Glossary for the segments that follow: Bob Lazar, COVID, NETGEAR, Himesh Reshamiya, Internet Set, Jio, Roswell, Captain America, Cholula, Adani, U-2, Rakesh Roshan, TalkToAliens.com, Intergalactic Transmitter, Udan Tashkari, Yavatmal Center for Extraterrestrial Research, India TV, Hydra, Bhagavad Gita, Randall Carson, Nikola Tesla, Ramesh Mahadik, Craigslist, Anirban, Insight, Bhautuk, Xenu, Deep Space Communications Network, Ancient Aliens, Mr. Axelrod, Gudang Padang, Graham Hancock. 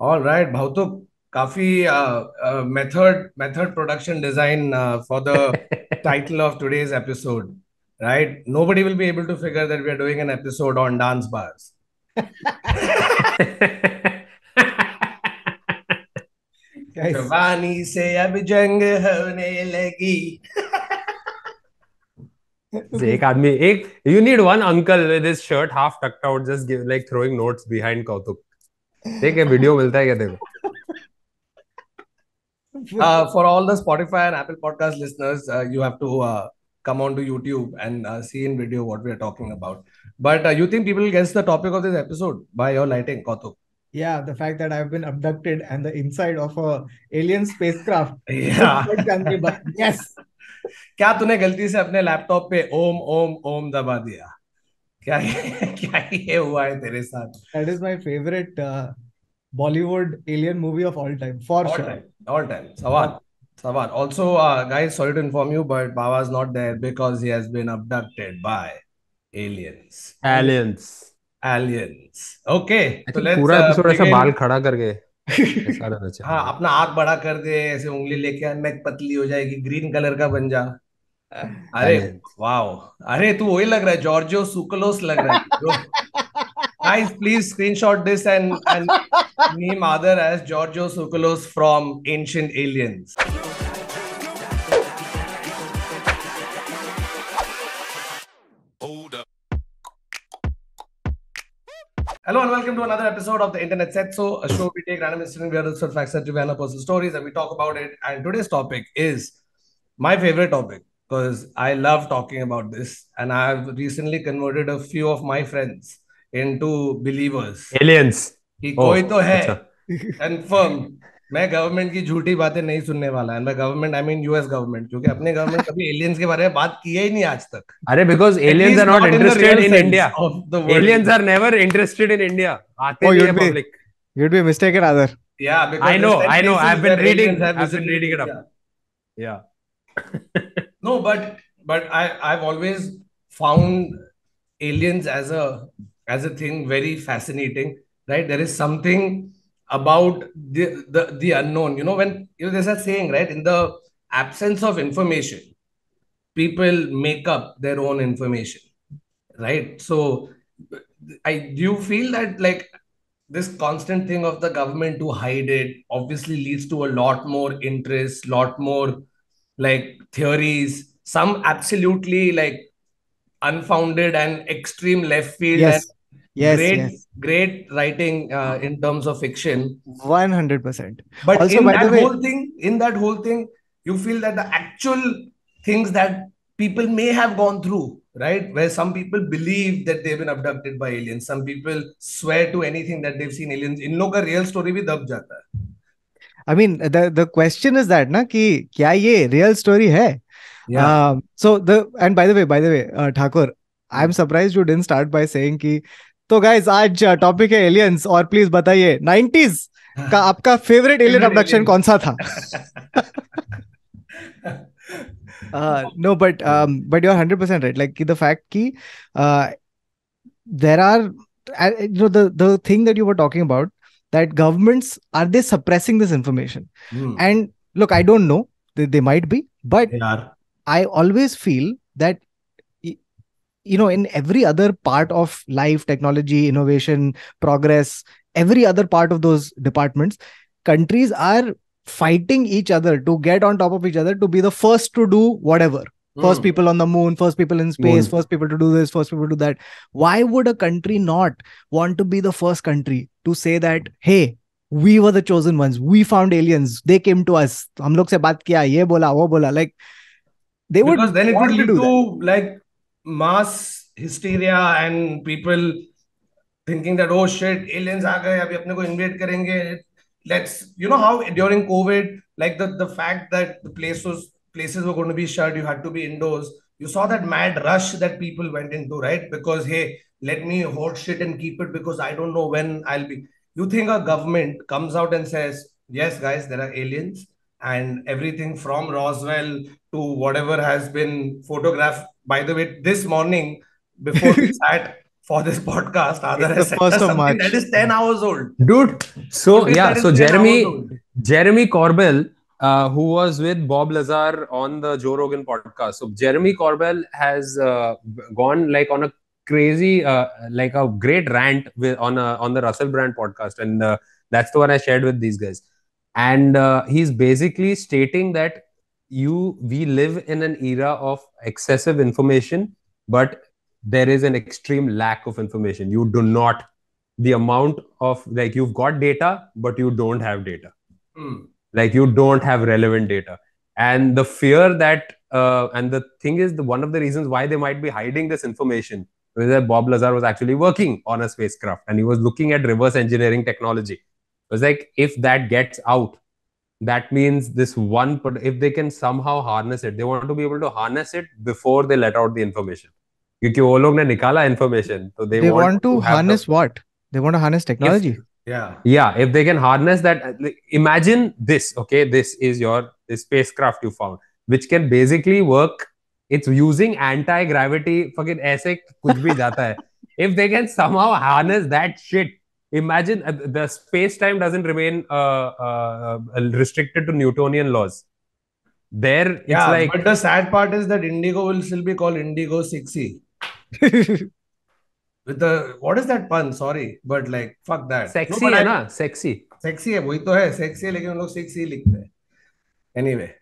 All right, Bhautuk, काफी method production design for the title of today's episode, right? Nobody will be able to figure that we are doing an episode on dance bars. Jawani se ab jang hone lagi. You need one uncle with his shirt half tucked out, just give, like throwing notes behind Kautuk. Take a video. For all the Spotify and Apple Podcast listeners, you have to come on to YouTube and see in video what we are talking about. But you think people guess the topic of this episode by your lighting, Kautuk? Yeah, the fact that I've been abducted and the inside of a alien spacecraft. Yeah. Yes. क्या तूने गलती से अपने laptop पे ओम ओम ओम दबा दिया? क्या ये हुआ है तेरे साथ? That is my favorite Bollywood alien movie of all time, for all sure. All time. Sawad. Also, guys, sorry to inform you, but Baba is not there because he has been abducted by aliens. Aliens. Okay. So let's. पूरा episode ऐसा बाल खड़ा करके. हाँ अपना आँख बड़ा कर दे ऐसे उंगली लेके नेक पतली हो जाएगी ग्रीन कलर का बन जा अरे वाओ अरे तू वही लग रहा है जॉर्जियो सुकुलोस लग रहा है guys please screenshot this and name other as Giorgio Sukulos from Ancient Aliens. Hello and welcome to another episode of the Internet Set. So, a show we take random incident, weird absurd facts, and trivial personal stories, and we talk about it. And today's topic is my favorite topic because I love talking about this. And I have recently converted a few of my friends into believers. Aliens. Ki koi to hai. Confirmed. मैं government की झूठी बातें नहीं सुनने वाला and by government I mean US government क्योंकि अपने government कभी aliens के बारे में बात किया ही नहीं आज तक अरे because aliens are not interested in India. Aliens are never interested in India. Oh, you'd be mistaken rather. Yeah, because I know. I've been reading it up. Yeah. No, but I've always found aliens as a thing very fascinating. Right? There is something about the unknown, you know, there's a saying, right? In the absence of information, people make up their own information, right? So, do you feel that like this constant thing of the government to hide it obviously leads to a lot more interest, lot more like theories, some absolutely like unfounded and extreme left field. Yes. Yes, great writing in terms of fiction. 100%. But also, in that whole thing, you feel that the actual things that people may have gone through, right? Where some people believe that they've been abducted by aliens. Some people swear to anything that they've seen aliens. In log ka real story bhi dab jata hai. I mean, the question is that, na, ki kya ye real story hai? Yeah. And by the way, Thakur, I'm surprised you didn't start by saying ki तो guys आज topic है aliens और please बताइए 90s का आपका favourite alien abduction कौन सा था? No, but you're 100% right. Like the fact ki there are the thing that you were talking about that governments are they suppressing this information? And look, I don't know. They might be, but I always feel that. You know, in every other part of life, technology, innovation, progress, every other part of those departments, countries are fighting each other to get on top of each other to be the first to do whatever. First people on the moon, first people in space, first people to do this, first people to do that. Why would a country not want to be the first country to say that, hey, we were the chosen ones. We found aliens. They came to us. Hum log se baat kiya, ye bola, wo bola. Like, they would because then it would lead to like mass hysteria and people thinking that, oh shit, aliens are coming, let's, you know how during COVID, like the fact that the places were going to be shut, you had to be indoors. You saw that mad rush that people went into, right? Because, hey, let me hoard shit and keep it because I don't know when I'll be. You think a government comes out and says, yes, guys, there are aliens and everything from Roswell to whatever has been photographed. By the way, this morning, before we sat, for this podcast. It's the 1st of March. That is 10 hours old. Dude. So, yeah. So, Jeremy Corbell, who was with Bob Lazar on the Joe Rogan podcast. So, Jeremy Corbell has gone like on a crazy, like a great rant with, on the Russell Brand podcast. And that's the one I shared with these guys. And he's basically stating that we live in an era of excessive information, but there is an extreme lack of information. You do not, the amount of, like, you've got data, but you don't have data. Mm. Like, you don't have relevant data. And the fear that, and the thing is, one of the reasons why they might be hiding this information is that Bob Lazar was actually working on a spacecraft and he was looking at reverse engineering technology. It was like, if that gets out, that means this one, if they can somehow harness it, they want to be able to harness it before they let out the information. Information. So they want to harness what? They want to harness technology. Yeah. If they can harness that, imagine this. Okay, this is your spacecraft you found, which can basically work. It's using anti-gravity. Fucking aise kuch bhi jata hai. If they can somehow harness that shit. Imagine the space-time doesn't remain restricted to Newtonian laws. There, yeah, it's like... But the sad part is that Indigo will still be called Indigo 6E. With the... What is that pun? Sorry. But like, fuck that. Sexy, no, hai na? Sexy. Sexy hai. Wohi to hai. Sexy hai. Lekin log 6E likhte hai. Anyway.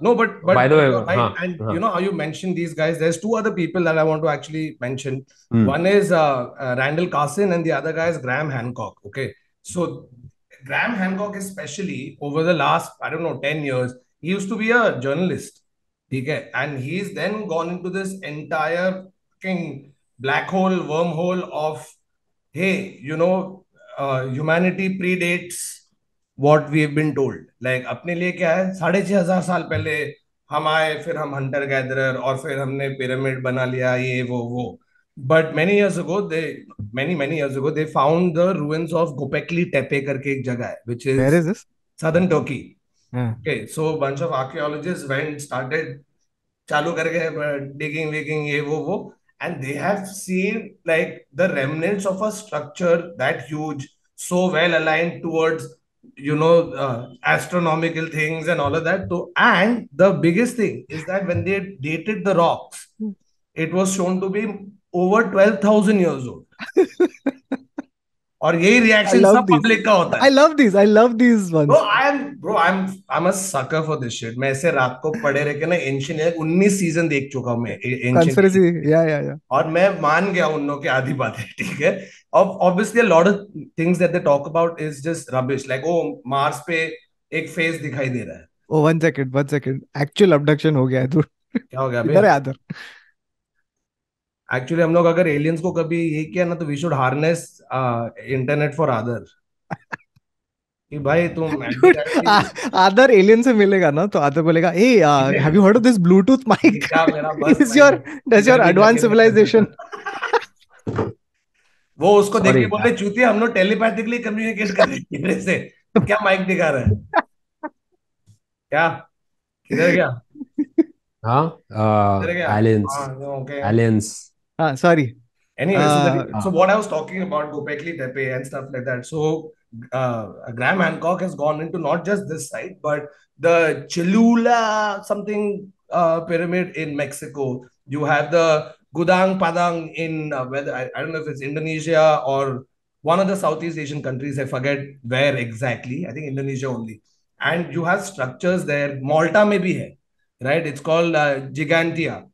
No, but... By the way... You know how you mentioned these guys? There's two other people that I want to actually mention. Mm. One is Randall Carson and the other guy is Graham Hancock. Okay. So, Graham Hancock especially over the last, I don't know, 10 years... He used to be a journalist, okay? And he's then gone into this entire fucking black hole, wormhole of, hey, you know, humanity predates what we've been told. Like, apne liye kya hai? 6500 saal pehle hum aaye, fir hum hunter-gatherer, aur fir humne pyramid bana liya, ye, wo, wo. But many years ago, they found the ruins of Göbekli Tepe karke ek jagah hai, which is... Where is this? Southern Turkey. Yeah. Okay, so a bunch of archaeologists started digging, and they have seen like the remnants of a structure that huge, so well aligned towards, you know, astronomical things and all of that. So, and the biggest thing is that when they dated the rocks, it was shown to be over 12,000 years old. Or yeh reaction sab public ka hota hai. I love these ones. Bro, I'm a sucker for this shit. Main aise raat ko pade reh ke na ancient 19 season dekh chuka hu main. Conspiracy. Yeah. Aur main maan gaya unno ke aadhi baat hai, theek hai. Obviously a lot of things that they talk about is just rubbish. Like, oh, Mars pe ek face dikhai de raha hai. Oh, one second. Actual abduction ho gaya hai, dude. Kya ho gaya bhai? Idhar hai, adhar. Actually, hum log agar aliens ko kabhi ye kiya na, to we should harness internet for other. Bhai, tum other alien se milega na, to other bolega, hey, have you heard of this Bluetooth mic? That's your advanced civilization. वो उसको देख के बोले, चूतिया, हम लोग telepathically communicate कर रहे हैं से. क्या mic दिखा रहा है? क्या? किधर गया? हाँ? Aliens. Okay. Aliens. Sorry. Anyway, so what I was talking about, Göbekli Tepe and stuff like that. So, Graham Hancock has gone into not just this site, but the Cholula something pyramid in Mexico. You have the Gudang Padang in, whether I don't know if it's Indonesia or one of the Southeast Asian countries. I forget where exactly. I think Indonesia only. And you have structures there. Malta may be here, right? It's called Gigantia.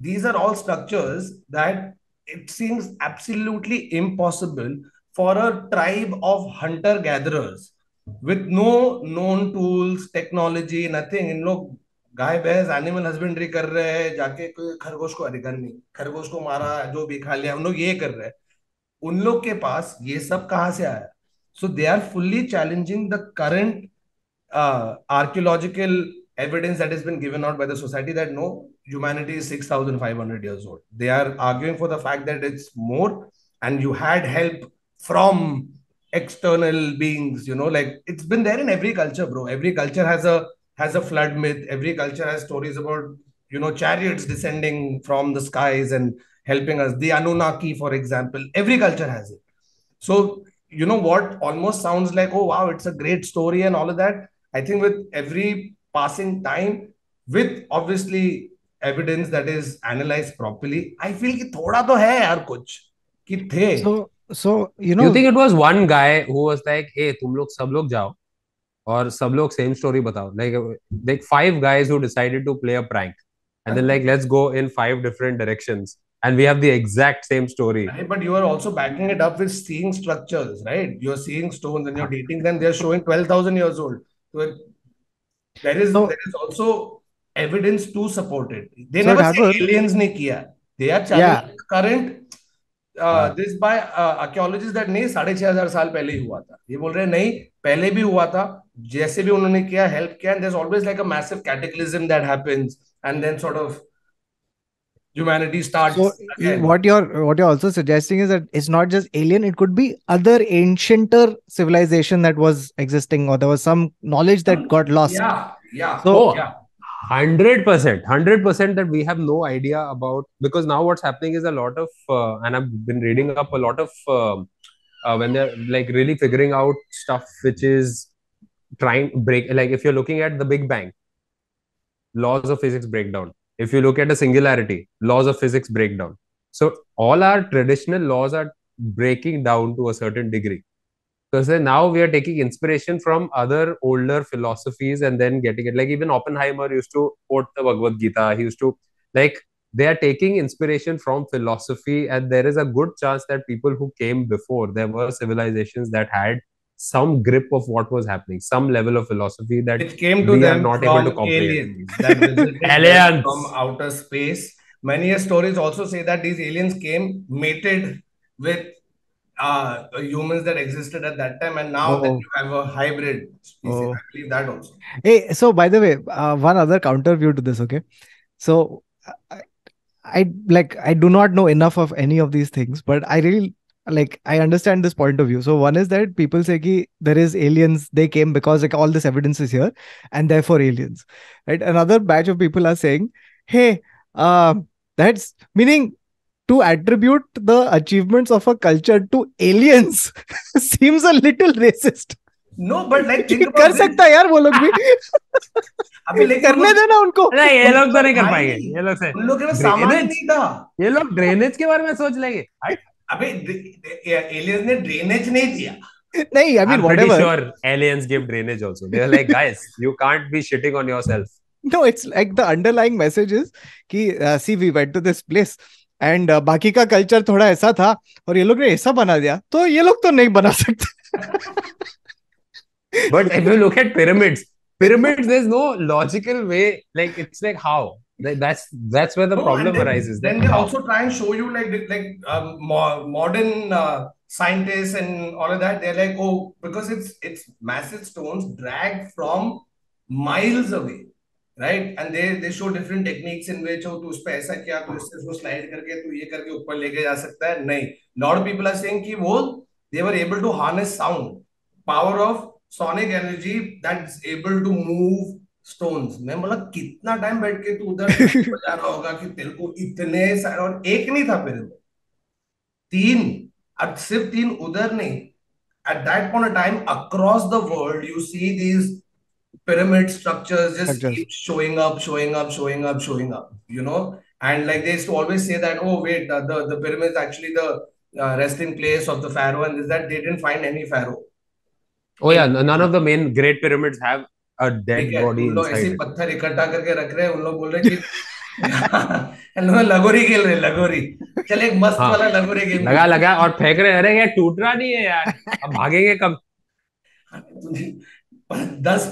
These are all structures that it seems absolutely impossible for a tribe of hunter-gatherers with no known tools, technology, nothing. In log guy bears animal husbandry kar rahe hai, jaake koi khargosh ko arigan nahi, khargosh ko mara, jo bhi kha liya, un log ye kar rahe hai. Un log ke paas ye sab kahan se aaya? So they are fully challenging the current archaeological evidence that has been given out by the society that no, humanity is 6,500 years old. They are arguing for the fact that it's more, and you had help from external beings, you know, like it's been there in every culture, bro. Every culture has a flood myth. Every culture has stories about, you know, chariots descending from the skies and helping us. The Anunnaki, for example, every culture has it. So, you know what almost sounds like, oh, wow, it's a great story and all of that. I think with every passing time, with obviously evidence that is analyzed properly, I feel that thoda to hai yaar kuch ki the. So, you know, you think it was one guy who was like, hey, tum log sab log jao aur sab log same story batao. Like five guys who decided to play a prank and then like, let's go in five different directions. And we have the exact same story. Right, but you are also backing it up with seeing structures, right? You're seeing stones and you're dating them. They're showing 12,000 years old. So there is also evidence to support it. They never say aliens ne kiya. They are challenging current this by archaeologists that nahi 6,500 saal pehle hi hua tha. Ye bol rahe nahi pehle bhi hua tha. Jaise bhi unhone kiya help kiya. And there's always like a massive cataclysm that happens, and then sort of humanity starts. So again. What you're also suggesting is that it's not just alien, it could be other ancienter civilization that was existing, or there was some knowledge that got lost. Yeah, yeah. So 100% that we have no idea about, because now what's happening is a lot of, and I've been reading up a lot of, when they're like really figuring out stuff which is trying to break, like if you're looking at the Big Bang, laws of physics breakdown. If you look at the singularity, laws of physics break down. So all our traditional laws are breaking down to a certain degree. So now we are taking inspiration from other older philosophies and then getting it. Like even Oppenheimer used to quote the Bhagavad Gita. He used to, like, they are taking inspiration from philosophy, and there is a good chance that people who came before, there were civilizations that had some grip of what was happening, some level of philosophy that it came to them not able to comprehend. Aliens from outer space. Many stories also say that these aliens came, mated with humans that existed at that time, and now that you have a hybrid species. I believe that also. Hey, so by the way, one other counter view to this, okay? So I do not know enough of any of these things, but I really like, I understand this point of view. So one is that people say ki, there is aliens, they came because like all this evidence is here and therefore aliens, right? Another batch of people are saying, hey, that's meaning to attribute the achievements of a culture to aliens seems a little racist. No, but like, think about it. Aliens ne drainage nahi diya. Nahi, I mean, I'm whatever. Pretty sure aliens give drainage also. They're like, guys, you can't be shitting on yourself. No, it's like the underlying message is ki, see, we went to this place and baki ka culture thoda aisa tha aur ye log ne aisa bana diya. To ye log to nahi bana sakte. But if you look at pyramids, there's no logical way. Like, it's like how? That's where the problem arises. Then they also try and show you modern scientists and all of that. They're like, oh, because it's massive stones dragged from miles away, right? And they show different techniques in which, oh, tu paisa kya, tu isko slide karke, tu ye karke upar leke ja sakta hai. Nahin. Lot of people are saying ki wo, they were able to harness sound, power of sonic energy that's able to move stones. I mean, kitna time baith ke tu udhar baja raha hoga ki telko itne saare, aur ek nahi tha pyramid, teen, ab sirf teen udhar nahi. At that point of time, across the world, you see these pyramid structures just keep showing up, you know? And like they used to always say that, oh wait, the pyramid is actually the resting place of the pharaoh, and is that they didn't find any pharaoh. Oh yeah, none of the main great pyramids have a dead body inside. 10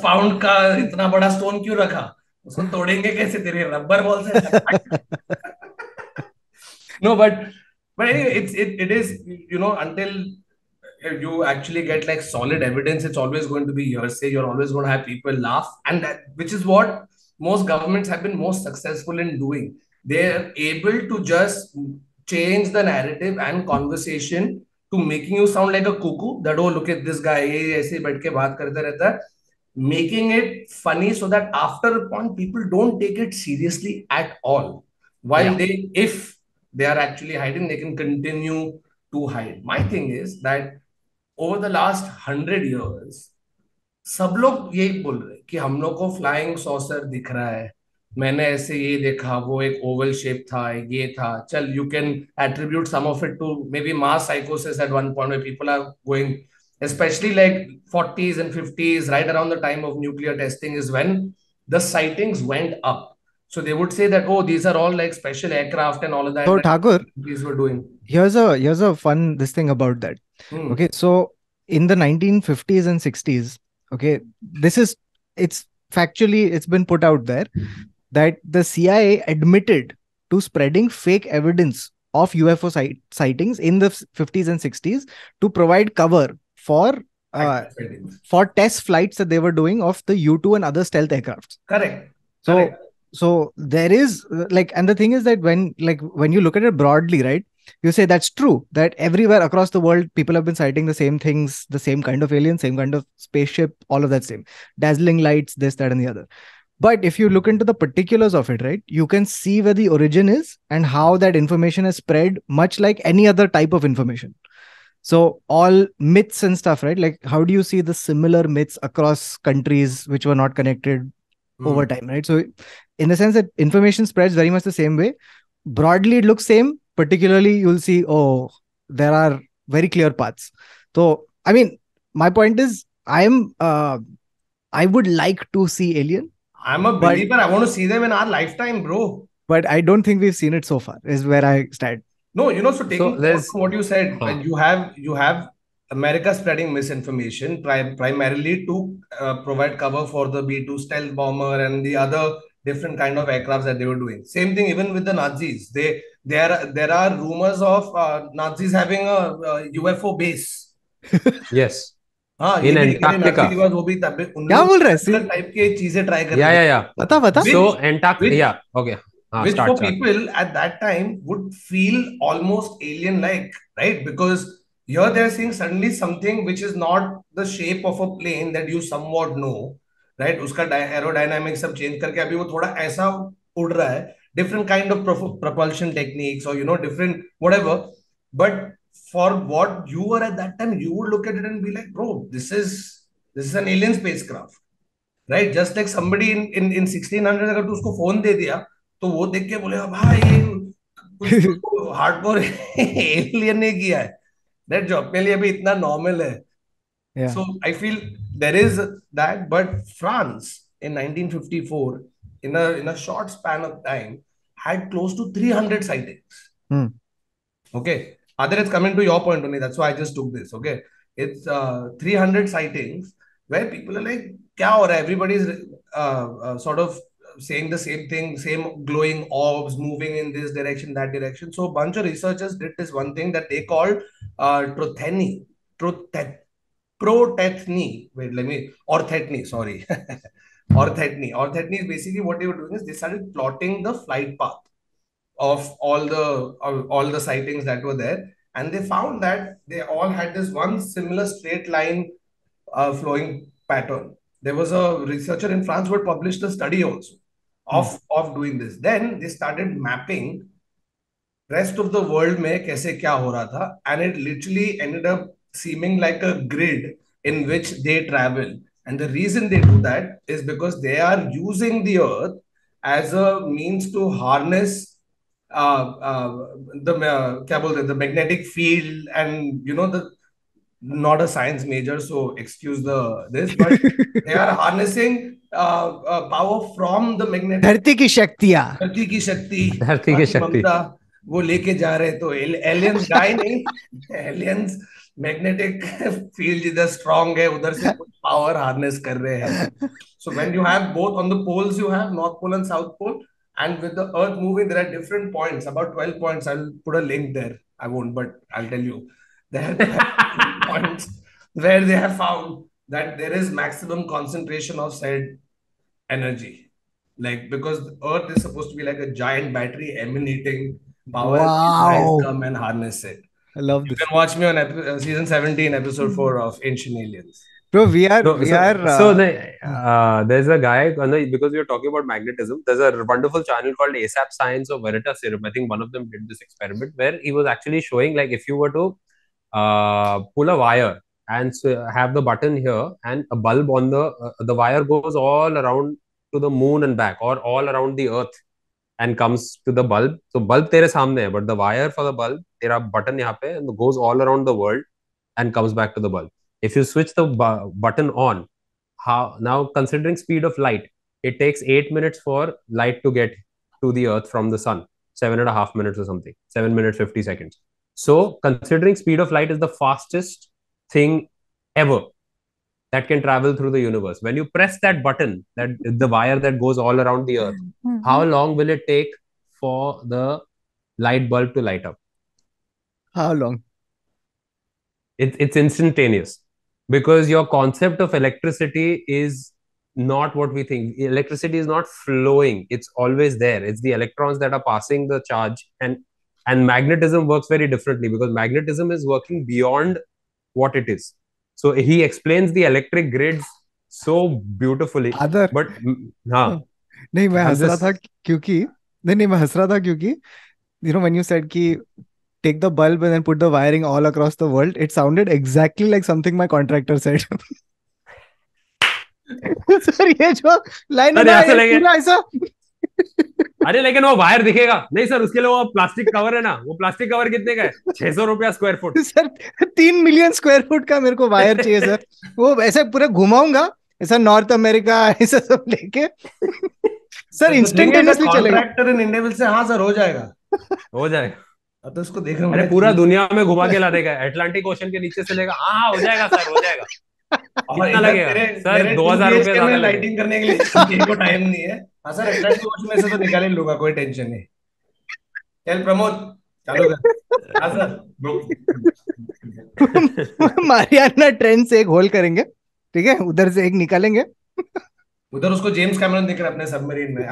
pound का इतना बड़ा stone क्यों रखा? उसको तोड़ेंगे कैसे तेरे rubber ball से? No, but anyway, it is, you know, until you actually get like solid evidence, it's always going to be hearsay. You're always going to have people laugh, and that, which is what most governments have been most successful in doing. They're able to just change the narrative and conversation to making you sound like a cuckoo, that, oh, look at this guy, making it funny so that after a point people don't take it seriously at all. While they, if they are actually hiding, they can continue to hide. My thing is that over the last 100 years, सब लोग यही बोल रहे कि हम लोग को flying saucer दिख रहा है. मैंने ऐसे ये देखा, वो एक oval shape था, ये था. चल, you can attribute some of it to maybe mass psychosis at one point where people are going, especially like 40s and 50s, right around the time of nuclear testing is when the sightings went up. So they would say that, oh, these are all like special aircraft and all of that. So Thakur, these were doing. Here's a fun this thing about that. Hmm. Okay, so in the 1950s and 60s, okay, it's factually, it's been put out there that the CIA admitted to spreading fake evidence of UFO sightings in the 50s and 60s to provide cover for test flights that they were doing of the U-2 and other stealth aircrafts. Correct. So, correct. So there is like, and the thing is that when you look at it broadly, right, you say that's true, that everywhere across the world, people have been sighting the same things, the same kind of alien, same kind of spaceship, all of that same. Dazzling lights, this, that, and the other. But if you look into the particulars of it, right, you can see where the origin is and how that information is spread, much like any other type of information. So all myths and stuff, right? Like, how do you see the similar myths across countries which were not connected over time, right? So in the sense that information spreads very much the same way. Broadly, it looks same. Particularly, you'll see, oh, there are very clear paths. So, I mean, my point is, I would like to see alien. I'm a believer. I want to see them in our lifetime, bro. But I don't think we've seen it so far, is where I stand. No, you know, so taking what you said, you have America spreading misinformation primarily to provide cover for the B-2 stealth bomber and the other different kind of aircrafts that they were doing. Same thing even with the Nazis. There are rumors of Nazis having a UFO base. Yes. In Antarctica. So Antarctica. Okay. Which for people at that time would feel almost alien-like, right? Because here they're seeing suddenly something which is not the shape of a plane that you somewhat know, right? Uska aerodynamics sab change karke abhi wo thoda aisa ud raha hai. Different kind of propulsion techniques or, you know, different whatever. But for what you were at that time, you would look at it and be like, bro, this is an alien spacecraft, right? Just like somebody in 1600, agar tu usko phone de diya, to wo dekh ke bole, bhai, hardcore alien ne kiya hai. That job mein liye bhi itna normal hai. Yeah. So I feel there is that, but France in 1954, in a short span of time, had close to 300 sightings. Hmm. Okay. Other, it's coming to your point only. That's why I just took this. Okay. It's 300 sightings where people are like, kya ho raha? Everybody's sort of saying the same thing, same glowing orbs moving in this direction, that direction. So a bunch of researchers did this one thing that they called orthetony is basically what they were doing is they started plotting the flight path of all the sightings that were there, and they found that they all had this one similar straight line flowing pattern. There was a researcher in France who had published a study also of doing this. Then they started mapping rest of the world mein kaise kya ho raha tha, and it literally ended up seeming like a grid in which they travel. And the reason they do that is because they are using the earth as a means to harness the magnetic field, and you know, not a science major, so excuse this, but they are harnessing power from the magnetic. Dharti ki shaktiya. Dharti ki shakti. Dharti ki shakti. Wo leke ja rahe to aliens die nahi. Aliens magnetic field is the strong hai, udhar se power harness kar rahe hai. So when you have both on the poles, you have North Pole and South Pole, and with the earth moving, there are different points, about 12 points. I'll put a link there. I won't, but I'll tell you. There are points where they have found that there is maximum concentration of said energy. Like, because earth is supposed to be like a giant battery emanating power. Wow. Come and harness it. I love this. You can watch me on season 17, episode 4 of Ancient Aliens. Bro, there's a guy, because we were talking about magnetism, there's a wonderful channel called ASAP Science or Veritas Serum. I think one of them did this experiment where he was actually showing, like, if you were to pull a wire and have the button here and a bulb on the wire goes all around to the moon and back, or all around the earth and comes to the bulb. So, bulb tere saamne hai, but the wire for the bulb, tera button yaha pe, and goes all around the world and comes back to the bulb. If you switch the button on, now considering speed of light, it takes 8 minutes for light to get to the earth from the sun, 7.5 minutes or something, 7 minutes, 50 seconds. So considering speed of light is the fastest thing ever that can travel through the universe. When you press that button, that the wire that goes all around the earth, how long will it take for the light bulb to light up? How long? It's instantaneous. Because your concept of electricity is not what we think. Electricity is not flowing. It's always there. It's the electrons that are passing the charge. And magnetism works very differently, because magnetism is working beyond what it is. So he explains the electric grids so beautifully. Other, but I was laughing because you know, when you said ki take the bulb and then put the wiring all across the world, it sounded exactly like something my contractor said. Sorry, line अरे लेकिन वो wire दिखेगा नहीं sir उसके लिए वो plastic cover है ना वो प्लास्टिक कवर कितने का है 600 रुपया square foot sir 3 million square foot का मेरे को वायर चाहिए सर वो ऐसे पूरा घुमाऊंगा ऐसा नॉर्थ अमेरिका ऐसा सब लेके सर इंस्टेंटेनियसली चलेगा contractor in India will say हां सर हो जाएगा तो उसको देख रहा हूं अरे पूरा दुनिया में घुमा के ला देगा अटलांटिक ओशन के नीचे से लेगा हां हो जाएगा सर हो जाएगा कितना लगेगा सर 2000 रुपए ज्यादा लाइटिंग करने के लिए इनको टाइम नहीं है सर एक्चुअली में से तो निकाले लोगा कोई टेंशन नहीं चल प्रमोद चालू कर हां सर मारियाना ट्रेंड से एक होल करेंगे ठीक है उधर से एक निकालेंगे उधर उसको जेम्स कैमरन दिख रहा है अपने सबमरीन में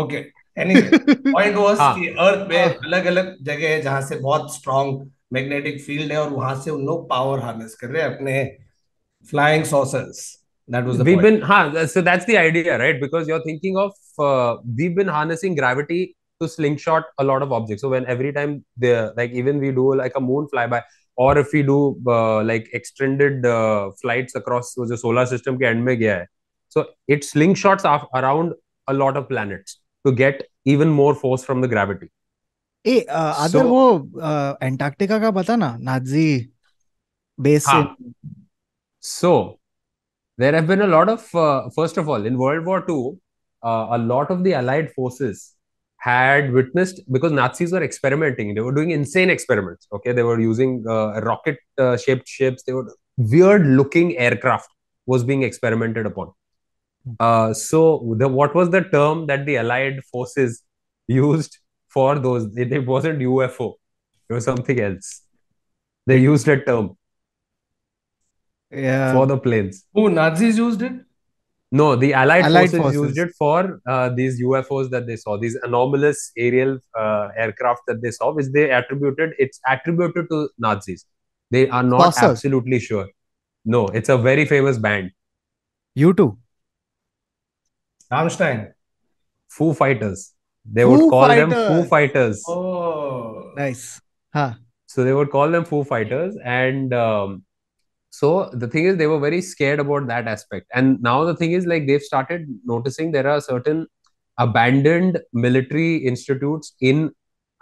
ओके एनीवे पॉइंट वाज कि अर्थ पे अलग-अलग जगह है जहां से बहुत स्ट्रांग मैग्नेटिक फील्ड है और वहां से उन लोग पावर हार्नेस कर रहे हैं अपने flying saucers. That was the point. So that's the idea, right? Because you're thinking of, we've been harnessing gravity to slingshot a lot of objects. So when every time, like even we do like a moon flyby, or if we do like extended flights across the solar system, ke end mein gaya hai. So it slingshots around a lot of planets to get even more force from the gravity. Hey, other wo Antarctica ka pata na, Nazi base. So, there have been a lot of, first of all, in World War II, a lot of the Allied forces had witnessed, because Nazis were experimenting. They were doing insane experiments. Okay, they were using rocket-shaped ships. They were weird-looking aircraft was being experimented upon. What was the term that the Allied forces used for those? It wasn't UFO. It was something else. They used a term. Yeah. For the planes. Oh, Nazis used it? No, the Allied forces used it for these UFOs that they saw, these anomalous aerial aircraft that they saw, which they attributed, it's attributed to Nazis. They are not absolutely sure. No, it's a very famous band. U-2. Rammstein. Foo Fighters. They would call them Foo Fighters. Oh, nice. Huh. So they would call them Foo Fighters, and so the thing is, they were very scared about that aspect. And now the thing is, like, they've started noticing there are certain abandoned military institutes in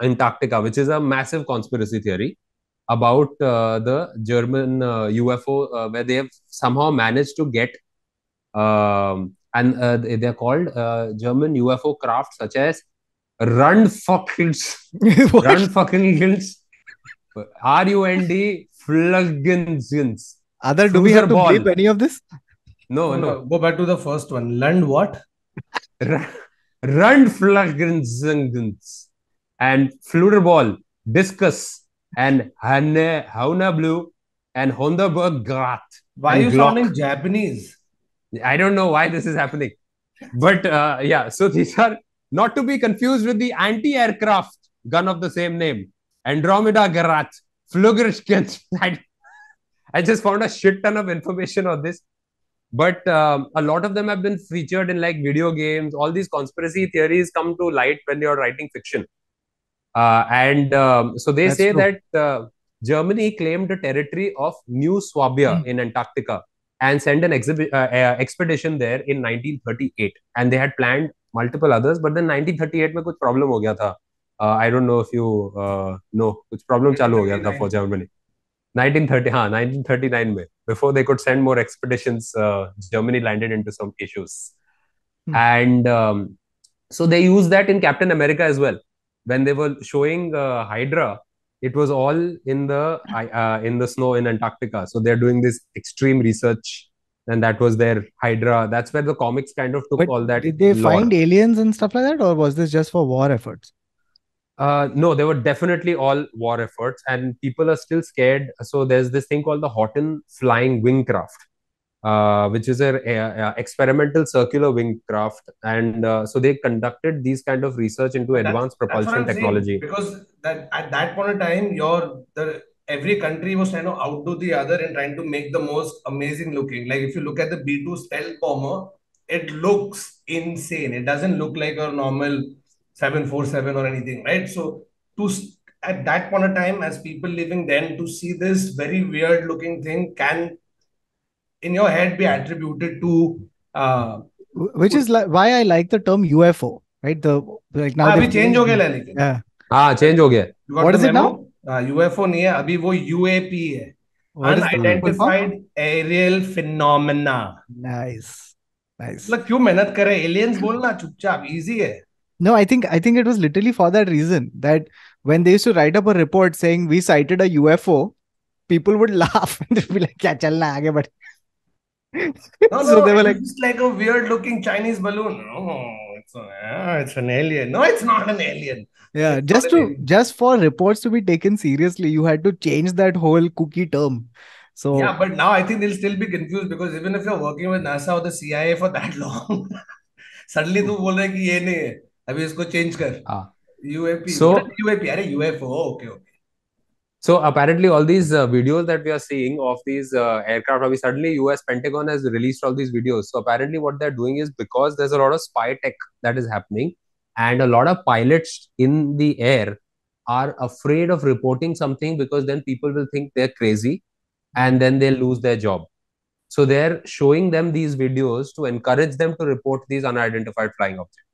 Antarctica, which is a massive conspiracy theory about the German UFO, where they have somehow managed to get, they're called German UFO crafts, such as Rundfunkelns, R-U-N-D, Fluggensians. Other, do we have to bleep any of this? No. Go back to the first one. Lund what? Rundfluggensians. And Fluterball, Discus, and Haunablu, and Honderberg Grat. Why are you sounding Japanese? I don't know why this is happening. But so these are not to be confused with the anti-aircraft gun of the same name. Andromeda Grat, I just found a shit ton of information on this. But a lot of them have been featured in like video games. All these conspiracy theories come to light when you're writing fiction. So they say that Germany claimed the territory of New Swabia in Antarctica and sent an expedition there in 1938. And they had planned multiple others. But then 1938 mein kuch problem ho gaya tha. I don't know if you know. Kuch problem chalu ho gaya tha for Germany. 1939 mein. Before they could send more expeditions, Germany landed into some issues. And so they used that in Captain America as well. When they were showing Hydra, it was all in the snow in Antarctica. So they're doing this extreme research, and that was their Hydra. That's where the comics kind of took all that. Did they find aliens and stuff like that, or was this just for war efforts? No, they were definitely all war efforts, and people are still scared. So there's this thing called the Houghton Flying Wingcraft, which is an experimental circular wingcraft. And so they conducted these kind of research into advanced propulsion technology. Because at that point in time, every country was trying to outdo the other and trying to make the most amazing looking. Like if you look at the B-2 stealth bomber, it looks insane. It doesn't look like a normal 747 or anything, right? So at that point of time, as people living then, to see this very weird looking thing can in your head be attributed to... which is why I like the term UFO, right? Now change ho gaya. What is it now? UFO nahi hai, abhi wo UAP hai. Unidentified Aerial Phenomena. Nice. Nice. Like, kyun mehnat kar rahe? Aliens bolna chupchap, easy hai. No, I think it was literally for that reason that when they used to write up a report saying we sighted a UFO, people would laugh and they'd be like, "Kya chalna aage bade." So they were like, "It's like a weird-looking Chinese balloon." No, it's an alien. No, it's not an alien. Yeah, it's just for reports to be taken seriously, you had to change that whole kooky term. So yeah, but now I think they'll still be confused because even if you're working with NASA or the CIA for that long, suddenly you are saying that this is not. Abhi isko change kar. UAP. So UAP. Arre, UFO. Okay. So apparently, all these videos that we are seeing of these aircraft, suddenly U.S. Pentagon has released all these videos. So apparently, what they're doing is because there's a lot of spy tech that is happening, and a lot of pilots in the air are afraid of reporting something because then people will think they're crazy, and then they'll lose their job. So they're showing them these videos to encourage them to report these unidentified flying objects.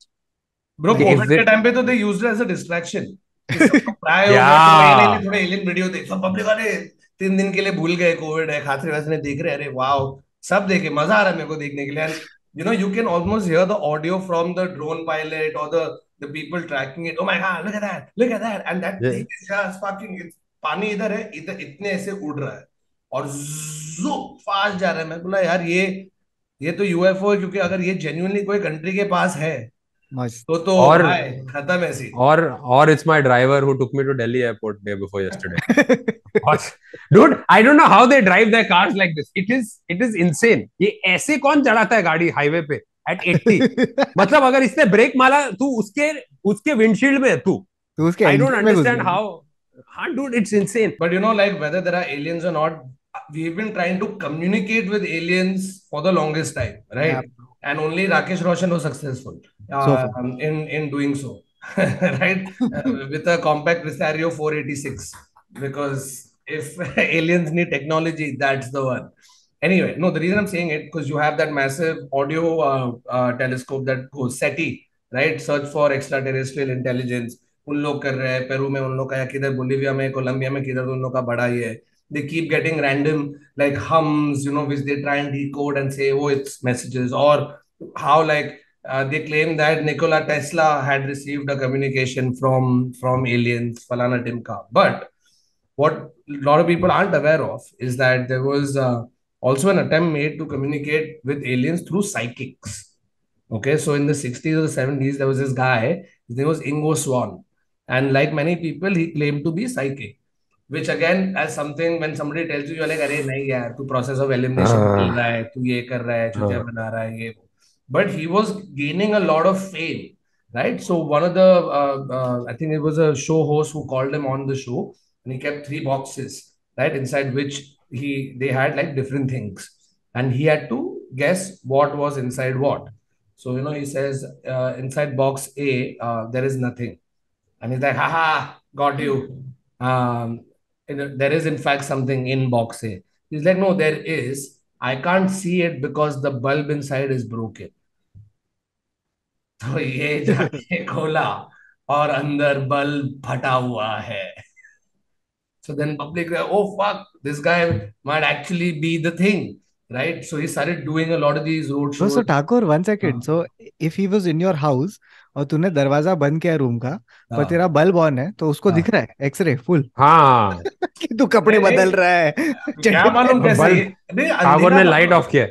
Bro, COVID के time पे तो they used it as a distraction. Yeah. थोड़े alien video देख सब public वाले 3 दिन के लिए भूल गए COVID है खाते वैसे ने देख रहे हैं अरे wow सब देखे मजा आ रहा है मेरे को देखने के लिए and you know you can almost hear the audio from the drone pilot or the people tracking it oh my god look at that and that thing is just fucking पानी इधर है इधर इतने ऐसे उड़ रहा है और zoo fast जा रहा है मैं बोला यार ये तो UFO है क्योंकि अगर ये genuinely कोई country के पास है Or it's my driver who took me to Delhi airport day before yesterday. Dude, I don't know how they drive their cars like this. It is insane. ये ऐसे कौन चलाता है गाड़ी highway पे at 80? मतलब अगर इसने ब्रेक मारा तू उसके windshield में तू. I don't understand how. हाँ, dude, it's insane. But you know, like whether there are aliens or not, we've been trying to communicate with aliens for the longest time, right? Yeah. And only Rakesh Roshan was successful in doing so, right? With a compact Presario 486, because if aliens need technology, that's the one. Anyway, no, the reason I'm saying it, because you have that massive audio telescope that goes SETI, right? Search for Extraterrestrial Intelligence. Un log kar rahe hai, Peru mein un log ka, kidhar Bolivia mein, Colombia mein, kidhar un log ka bada ye hai. They keep getting random like hums, you know, which they try and decode and say, oh, it's messages. Or how like they claim that Nikola Tesla had received a communication from aliens, Falana Timka. But what a lot of people aren't aware of is that there was also an attempt made to communicate with aliens through psychics. Okay, so in the 60s or the 70s, there was this guy, his name was Ingo Swann. And like many people, he claimed to be psychic. Which again, as something, when somebody tells you, you're like, "Arey, nahi yaar, tu process of elimination kar raha hai, tu ye kar raha hai, chucha bana raha hai, ye." But he was gaining a lot of fame, right? So one of the, I think it was a show host who called him on the show and he kept three boxes, right, inside which they had like different things, and he had to guess what was inside what. So, you know, he says, inside box A, there is nothing. And he's like, haha, got you. There is in fact something in box A. He's like, no, there is. I can't see it because the bulb inside is broken. So ye jaake khola aur andar bulb phata hua hai. So then public, oh fuck, this guy might actually be the thing. Right, so he started doing a lot of these road shows. So Thakur, 1 second. So if he was in your house and you have दरवाजा बंद किया room का, but तेरा bulb on है, तो उसको दिख रहा है, X-ray full. हाँ. कि तू कपड़े बदल रहा है. क्या मालूम कैसे? Thakur ने light off किया.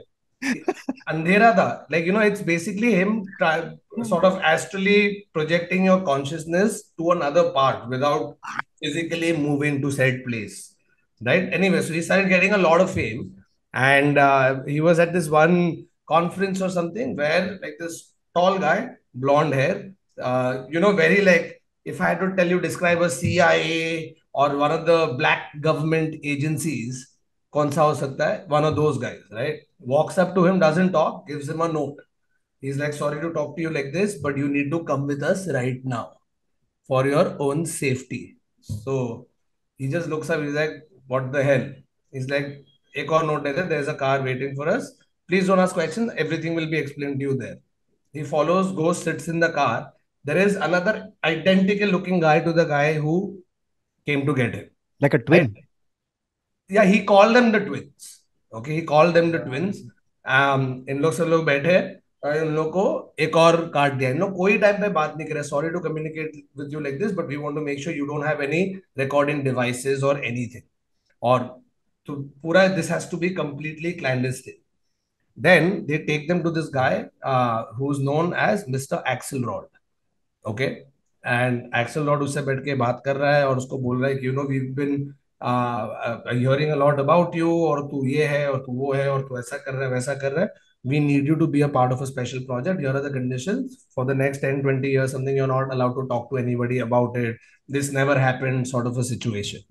अंधेरा था. Like, you know, it's basically him sort of astrally projecting your consciousness to another part without physically moving to said place. Right. Anyway, so he started getting a lot of fame. And he was at this one conference or something where like this tall guy, blonde hair, you know, very like, if I had to tell you, describe a CIA or one of the black government agencies, kaun sa ho sakta hai? One of those guys, right? Walks up to him, doesn't talk, gives him a note. He's like, sorry to talk to you like this, but you need to come with us right now for your own safety. So he just looks up, he's like, what the hell? He's like, ek aur note later, there's a car waiting for us. Please don't ask questions. Everything will be explained to you there. He follows, goes, sits in the car. There is another identical looking guy to the guy who came to get him. Like a twin. Right? Yeah, he called them the twins. Okay, he called them the twins. In log sab log baithe hain. In log ko ek aur card diya. No, koi time pe baat nahi kar raha. Sorry to communicate with you like this, but we want to make sure you don't have any recording devices or anything. Or to pura, this has to be completely clandestine. Then they take them to this guy who's known as Mr. Axelrod. Okay. And Axelrod usse baith ke baat kar raha hai aur usko bol raha hai ki, you know, we've been hearing a lot about you, aur tu ye hai, aur tu wo hai, aur tu aisa kar raha hai, waisa kar raha hai. We need you to be a part of a special project. Here are the conditions. For the next 10, 20 years, something, you're not allowed to talk to anybody about it. This never happened sort of a situation.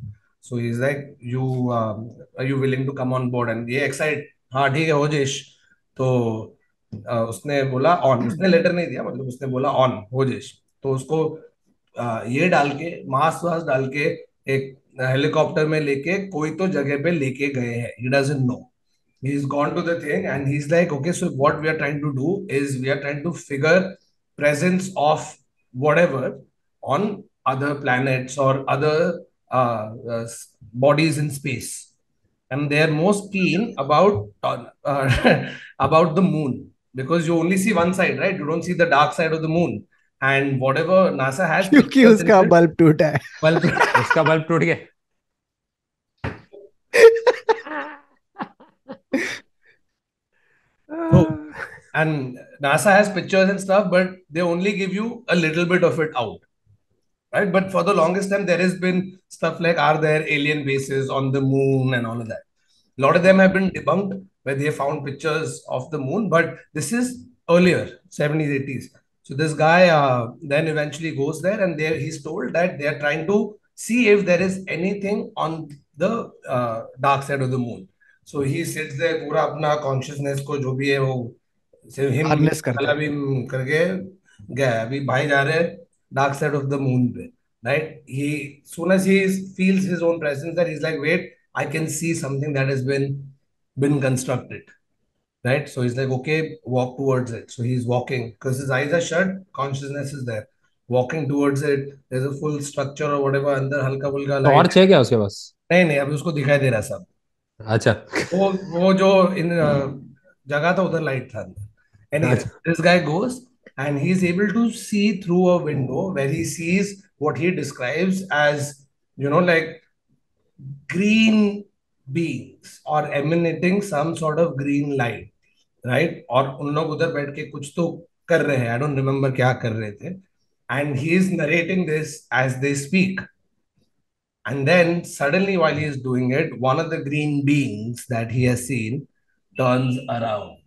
So he's like, you are you willing to come on board? And he excited. हाँ ठीक है होजेश. तो उसने बोला on. उसने letter नहीं दिया, मतलब उसने बोला on होजेश. तो उसको ये डाल के मास्क वास डाल के एक हेलीकॉप्टर में लेके कोई तो जगह पे लेके गए हैं. He doesn't know. He's gone to the thing and he's like, okay, so what we are trying to do is we are trying to figure presence of whatever on other planets or other bodies in space, and they are most keen about about the moon, because you only see one side, right? You don't see the dark side of the moon, and whatever NASA has. Because his bulb broke. His bulb broke. So, and NASA has pictures and stuff, but they only give you a little bit of it out. Right? But for the longest time, there has been stuff like, are there alien bases on the moon and all of that? A lot of them have been debunked where they found pictures of the moon. But this is earlier, 70s, 80s. So this guy then eventually goes there, and there he's told that they are trying to see if there is anything on the dark side of the moon. So he sits there, pura apna consciousness ko jo bhi hai, wo, him, karke, gaya, abhi bhai ja rahe. Dark side of the moon, right? He, soon as he feels his own presence, that he's like, wait, I can see something that has been constructed, right? So he's like, okay, walk towards it. So he's walking because his eyes are shut, consciousness is there. Walking towards it, there's a full structure or whatever. Under halka bulka light. Torch hai kya uske paas? Nahi nahi, abhi usko dikhai de raha sab. Acha. वो जो इन जगह था उधर light था. Anyway, this guy goes. And he's able to see through a window where he sees what he describes as, you know, like green beings or emanating some sort of green light, right? Or un log udhar baith ke kuch to kar rahe hain. I don't remember kya kar rahe the. And he is narrating this as they speak. And then suddenly, while he is doing it, one of the green beings that he has seen turns around.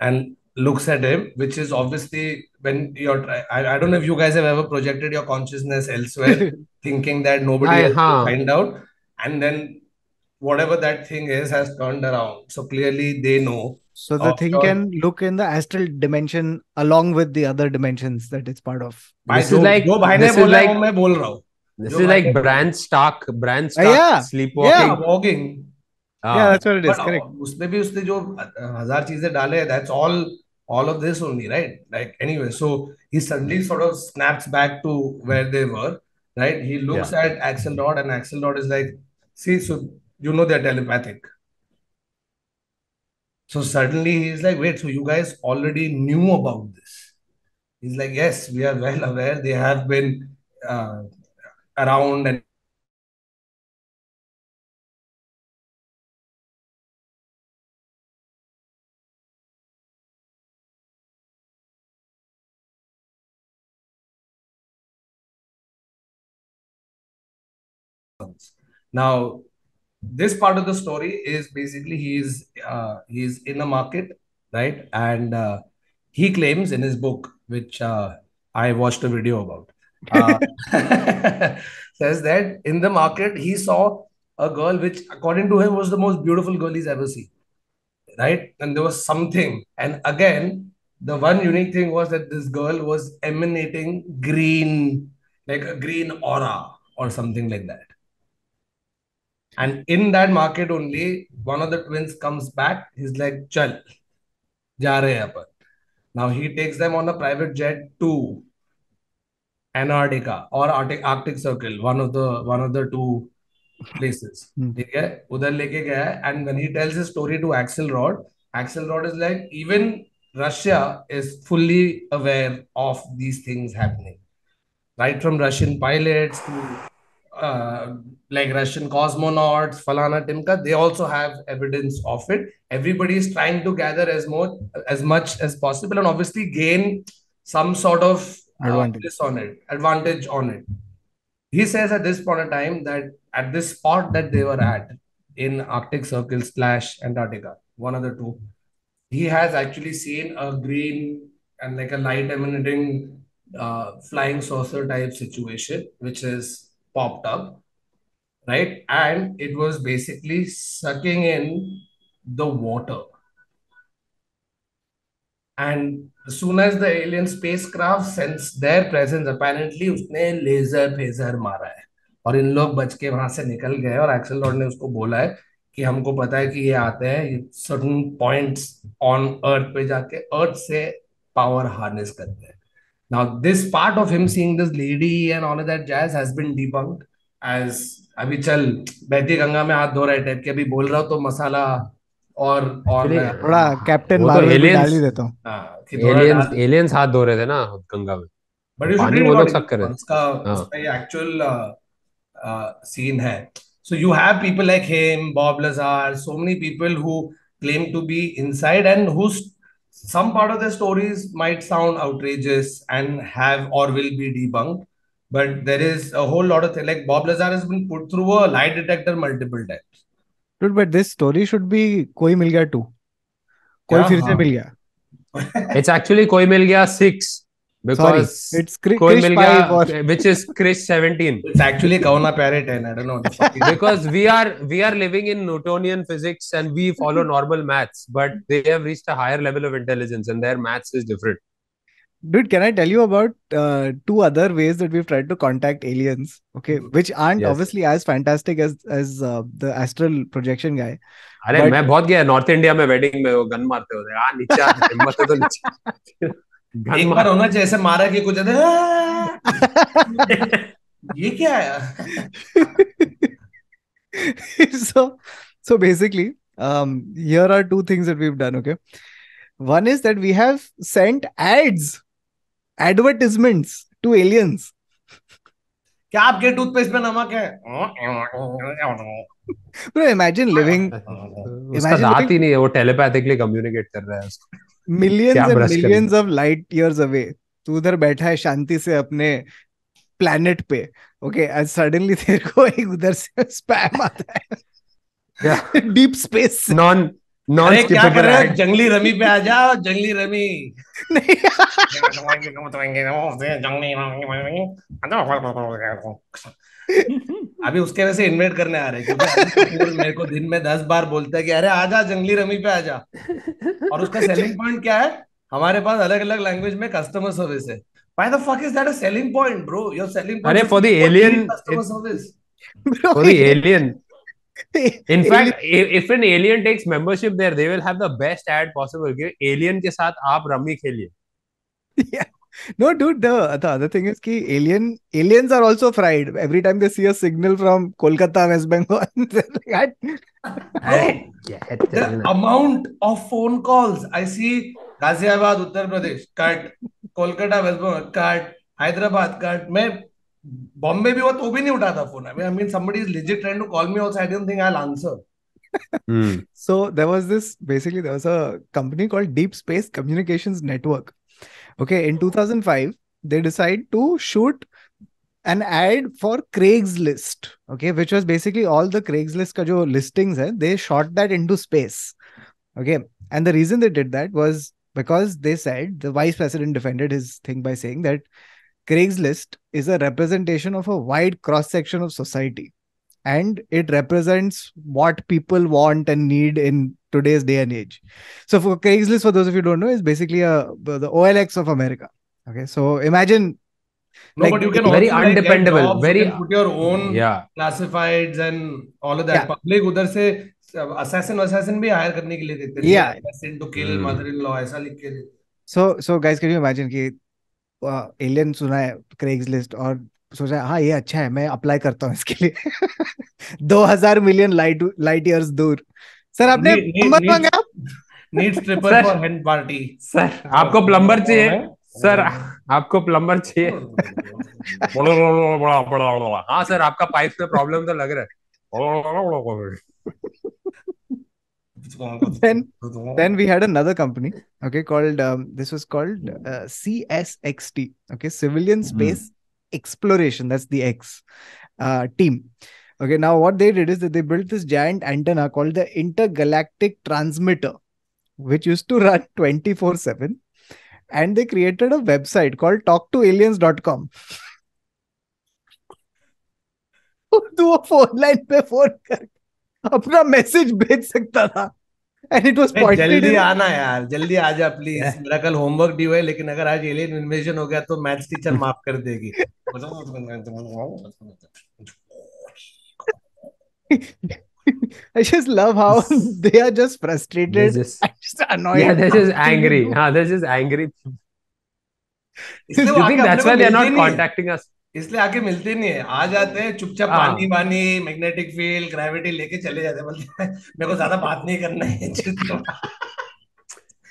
And looks at him, which is obviously when you're, I don't know if you guys have ever projected your consciousness elsewhere, thinking that nobody else will find out. And then whatever that thing is has turned around. So clearly they know. So the thing can look in the astral dimension along with the other dimensions that it's part of. This is like Bran Stark sleepwalking. Yeah, walking. Yeah, that's what it is. Correct. That's all of this only, right? Like, anyway, so he suddenly sort of snaps back to where they were, right? He looks at Axelrod, and Axelrod is like, see, so you know they're telepathic. So suddenly he's like, wait, so you guys already knew about this? He's like, yes, we are well aware. They have been around and now, this part of the story is basically he is in a market, right? And he claims in his book, which I watched a video about, says that in the market, he saw a girl, which according to him was the most beautiful girl he's ever seen, right? And there was something. And again, the one unique thing was that this girl was emanating green, like a green aura or something like that. And in that market only, one of the twins comes back. He's like, chal, ja rahe hain. Now he takes them on a private jet to Antarctica or Arctic Circle, one of the two places. And when he tells his story to Axelrod, Axelrod is like, even Russia is fully aware of these things happening. Right from Russian pilots to like Russian cosmonauts, Falana Timka, they also have evidence of it. Everybody is trying to gather as much as possible and obviously gain some sort of advantage on it. He says at this point in time that at this spot that they were at in Arctic Circle / Antarctica, one of the two, he has actually seen a green and like a light emanating flying saucer type situation, which is popped up, right? And it was basically sucking in the water. And as soon as the alien spacecraft sensed their presence, apparently उसने laser phaser मारा है और इन लोग बच के वहाँ से निकल गए और एक्सेलरॉड ने उसको बोला है कि हमको पता है कि ये आते हैं, ये certain points on Earth पे जाके Earth से power harness करते हैं. Now, this part of him seeing this lady and all of that jazz has been debunked as abhi chal behti ganga mein haath dho raha hai type ke abhi bol raha ho to masala aur thoda captain Marvel dal hi deta hu. Aliens haath dho rahe the na ganga mein, but you should read about it. Uska actual scene hai. So you have people like him, Bob Lazar, so many people who claim to be inside and who's some part of the stories might sound outrageous and have or will be debunked, but there is a whole lot of things. Like Bob Lazar has been put through a lie detector multiple times. Dude, but this story should be Koi Mil Gaya 2. Koi Fir Se Mil Gaya. It's actually Koi Mil Gaya 6. Because sorry, it's Koi Mil Gaya, which is Krish 17. It's actually Kauna Parrot 10. I don't know. Because we are living in Newtonian physics and we follow normal maths, but they have reached a higher level of intelligence and their maths is different. Dude, can I tell you about two other ways that we've tried to contact aliens? Okay, which aren't obviously as fantastic as the astral projection guy. Arey, main bahut gaya North India mein wedding mein wo gun marte hote hain. Nicha himmat to nicha. एक बार होना चाहिए ऐसे मारा कि कुछ ये क्या है. So basically here are two things that we've done. Okay, one is that we have sent advertisements to aliens. क्या आपके टूथपेस्ट में नमक है? Bro, imagine living. उसका दांत ही नहीं है, वो telepathically communicate कर रहा है उसको. Millions and millions of light years away. तू उधर बैठा है शांति से अपने planet पे. Okay, and suddenly तेरे को एक उधर से spam आता है. Yeah. Deep space. Non अरे क्या कर रहे हो, जंगली रमी पे आ जाओ, जंगली रमी। अभी उसके वैसे इन्वेट करने आ रहे हैं, मेरे को दिन में 10 बार बोलता है कि अरे आजा जंगली रमी पे आजा। और उसका सेलिंग पॉइंट क्या है, हमारे पास अलग अलग लैंग्वेज में कस्टमर सर्विस है। Why the fuck is that a selling point, bro? Your selling point is for the alien customer service. For the alien. In fact, if an alien takes membership there, they will have the best ad possible. Alien ke saath aap rummy kheliye. Yeah. No, dude. The other thing is ki aliens are also fried every time they see a signal from Kolkata, West Bengal. The amount of phone calls I see. Ghaziabad Uttar Pradesh cut, Kolkata waste Bengal cut, Hyderabad cut. मैं बॉम्बे भी हुआ तो भी नहीं उठाता phone. I mean somebody is legit trying to call me also. I don't think I'll answer. So there was this, basically there was a company called Deep Space Communications Network. Okay, in 2005 they decide to shoot an ad for Craigslist. Okay, which was basically all the Craigslist का जो listings है, they shot that into space. Okay, and the reason they did that was because they said, the vice president defended his thing by saying that Craigslist is a representation of a wide cross-section of society. And it represents what people want and need in today's day and age. So for Craigslist, for those of you who don't know, is basically the OLX of America. Okay, so imagine... No, like, but you can very also, undependable. Like, jobs, very, you can put your own classifieds and all of that. Public udhar se... assassin bhi hire karne ke liye dete hain, assassin to kill mother-in-law, aisa likh ke. So guys, can you imagine ki alien suna hai Craigslist aur socha ha ye acha hai, main apply karta hu iske liye. 2000 million light years dur. Sir aapne plumber manga, need stripper for hen party. Sir aapko plumber chahiye, sir aapko plumber chahiye. Ha sir aapka pipe mein problem to lag raha hai. Then we had another company, okay, called this was called CSXT, okay, Civilian Space Exploration. That's the X team. Okay, now what they did is that they built this giant antenna called the Intergalactic Transmitter, which used to run 24/7, and they created a website called talktoaliens.com. Do a phone line पे phone कर अपना message भेज सकता था, and it was pointed. जल्दी आना यार, जल्दी आजा प्लीज, मेरा कल होमवर्क ड्यू है, लेकिन अगर आज एलियन इन्वेजन हो गया तो मैथ्स टीचर माफ कर देगी. I just love how they are just frustrated, just annoyed. Yeah, they're just angry. हाँ, they're just angry. You think that's why they're not contacting us? इसलिए आके मिलते नहीं है, आ जाते हैं चुपचाप, पानी वानी, मैग्नेटिक फील्ड, ग्रेविटी लेके चले जाते हैं, बोलते हैं मेरे को ज्यादा बात नहीं करना है.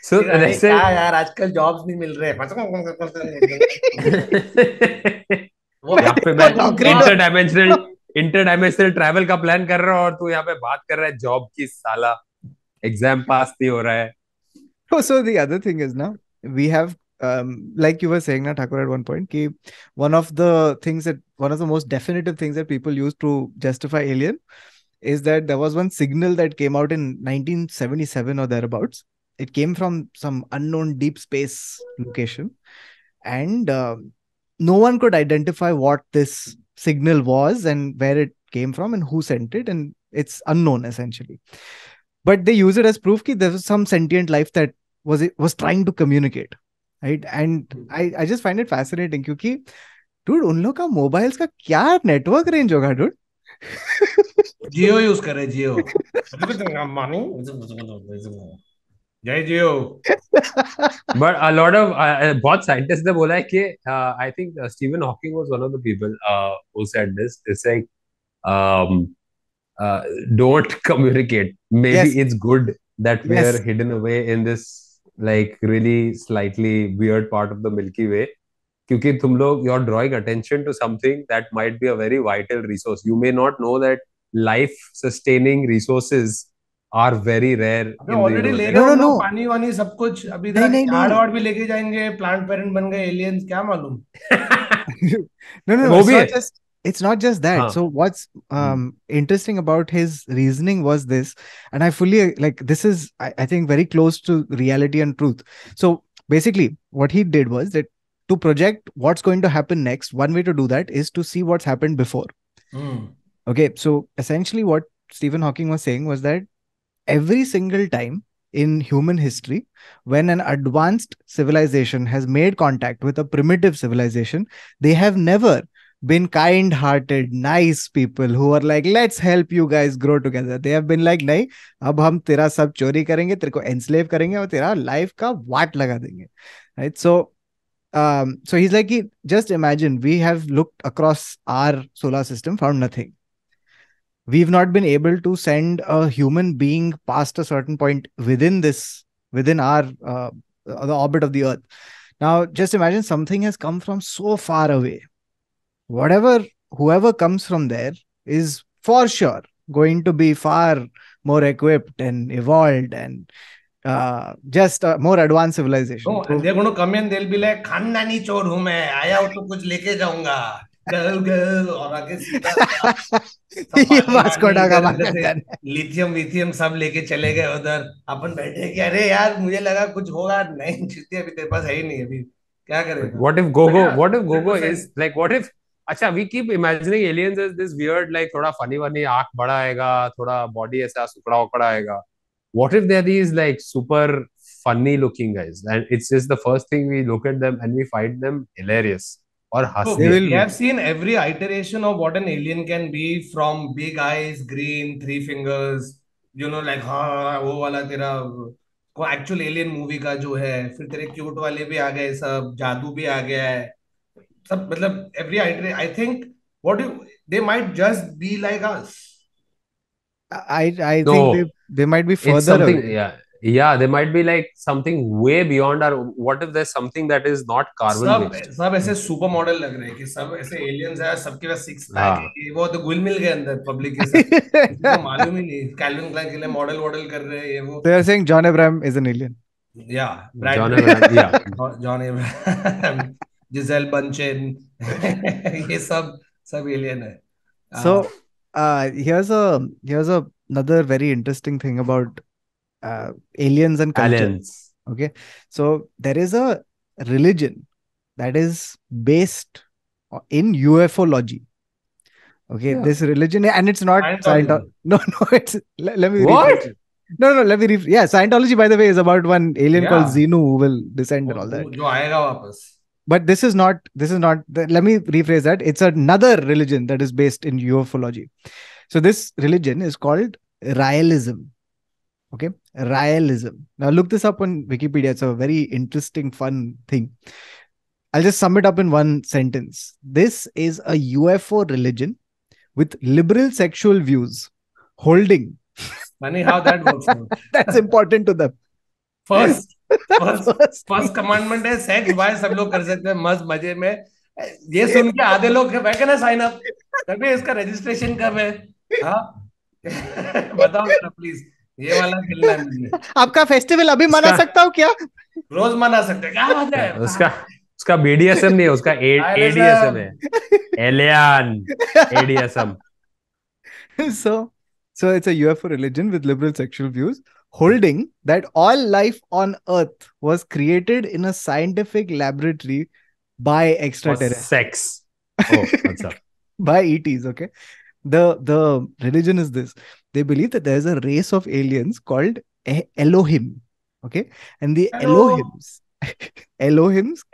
So, यार आजकल जॉब्स नहीं मिल रहे हैं. वो इंटरडाइमेंशनल ट्रैवल का प्लान कर रहा है और तू यहाँ पे बात कर रहा है जॉब की. साला एग्जाम पास नहीं हो रहा है. So the other thing is ना, we have like you were saying, na, Thakur, at one point, ki one of the most definitive things that people use to justify alien is that there was one signal that came out in 1977 or thereabouts. It came from some unknown deep space location, and no one could identify what this signal was and where it came from and who sent it, and it's unknown essentially. But they use it as proof that there was some sentient life that was trying to communicate. Right? And I just find it fascinating because, dude, उन लोग का mobiles का क्या network range होगा, dude? Jio use करे, जियो. जय जियो. But a lot of बहुत scientists ने बोला है कि I think Stephen Hawking was one of the people who said this. It's like don't communicate. Maybe it's good that we are hidden away in this, like, really slightly weird part of the Milky Way, because you're drawing attention to something that might be a very vital resource. You may not know that life-sustaining resources are very rare. Already no. Pani wani sab kuch. Abhi hard bhi leke jayenge. Plant parent ban gaye aliens. Kya malum? No. It's not just It's not just that. Huh. So what's interesting about his reasoning was this, and I fully like this is, I think, very close to reality and truth. So basically what he did was that to project what's going to happen next, one way to do that is to see what's happened before. Mm. Okay. So essentially what Stephen Hawking was saying was that every single time in human history, when an advanced civilization has made contact with a primitive civilization, they have never been kind-hearted, nice people who are like, let's help you guys grow together. They have been like, nahi, ab hum tera sab chori karenge, tere ko enslave karenge, aur tera life ka watt laga denge. Right? So, so he's like, just imagine we have looked across our solar system, found nothing. We've not been able to send a human being past a certain point within this, within our the orbit of the Earth. Now, just imagine something has come from so far away. Whatever, whoever comes from there is for sure going to be far more equipped and evolved and just a more advanced civilization. Oh, and they're going to come in, they'll be like, "Khandani chor hu main, aaya hu to kuch leke jaunga." Girl, और आगे सीधा lithium सब लेके चले गए उधर अपन बैठे कि अरे यार मुझे लगा कुछ होगा नहीं चिट्ठी अभी तेरे पास है ही नहीं अभी क्या करेगा what if Gogo is like what if अच्छा we keep imagining aliens as this weird like थोड़ा funny आँख बड़ा आएगा थोड़ा body ऐसा सुकड़ा उकड़ा आएगा what if there is like super funny looking guys and it's just the first thing we look at them and we find them hilarious. So we have seen every iteration of what an alien can be, from big eyes, green, 3 fingers, you know, like ha, wo wala tera actual alien movie ka jo hai, fir tere cute wale bhi aa gaye sab, jadoo bhi aa gaya hai, sab matlab every iteration. I think they might just be like us. I think they might be further away. Yeah. Yeah, they might be like something way beyond our. What if there's something that is not carbon based? Sab aise supermodel lag rahe ki sab aise aliens hai, sabke paas 6 pack hai, wo to Koi Mil Gaya andar public ke sath. Unko malum hi nahi Calvin Klein ke liye model kar rahe hai wo. They are saying John Abraham is an alien. Yeah, John Abraham. Yeah, John Abraham, Giselle Bundchen, ye sab alien hai. So here's another very interesting thing about aliens and culture. Aliens. Okay, so there is a religion that is based in ufology. Okay, yeah. This religion, and it's not Scientology. No, it's let me what? No, let me read. Yeah, Scientology, by the way, is about one alien called Xenu who will descend and all that. But this is not. Let me rephrase that. It's another religion that is based in ufology. So this religion is called Raelism. Okay, Raelism. Now look this up on Wikipedia. It's a very interesting, fun thing. I'll just sum it up in one sentence. This is a UFO religion with liberal sexual views, holding. Funny how that works. That's important to them. First commandment is sex. Why सब लोग कर सकते हैं मस्त मजे में ये सुन के आधे लोग है क्या ना sign up तभी इसका registration कब है हाँ बताओ ना please. ये वाला खेलना नहीं है आपका फेस्टिवल अभी मना सकता हूँ क्या रोज मना सकते क्या बात है उसका BDSM नहीं है उसका ADSM है alien ADSM. So it's a UFO religion with liberal sexual views holding that all life on earth was created in a scientific laboratory by extraterrestrials. Sex. Oh, that's up. By ETs. Okay. The religion is this. They believe that there's a race of aliens called Elohim. Okay. And the Elohims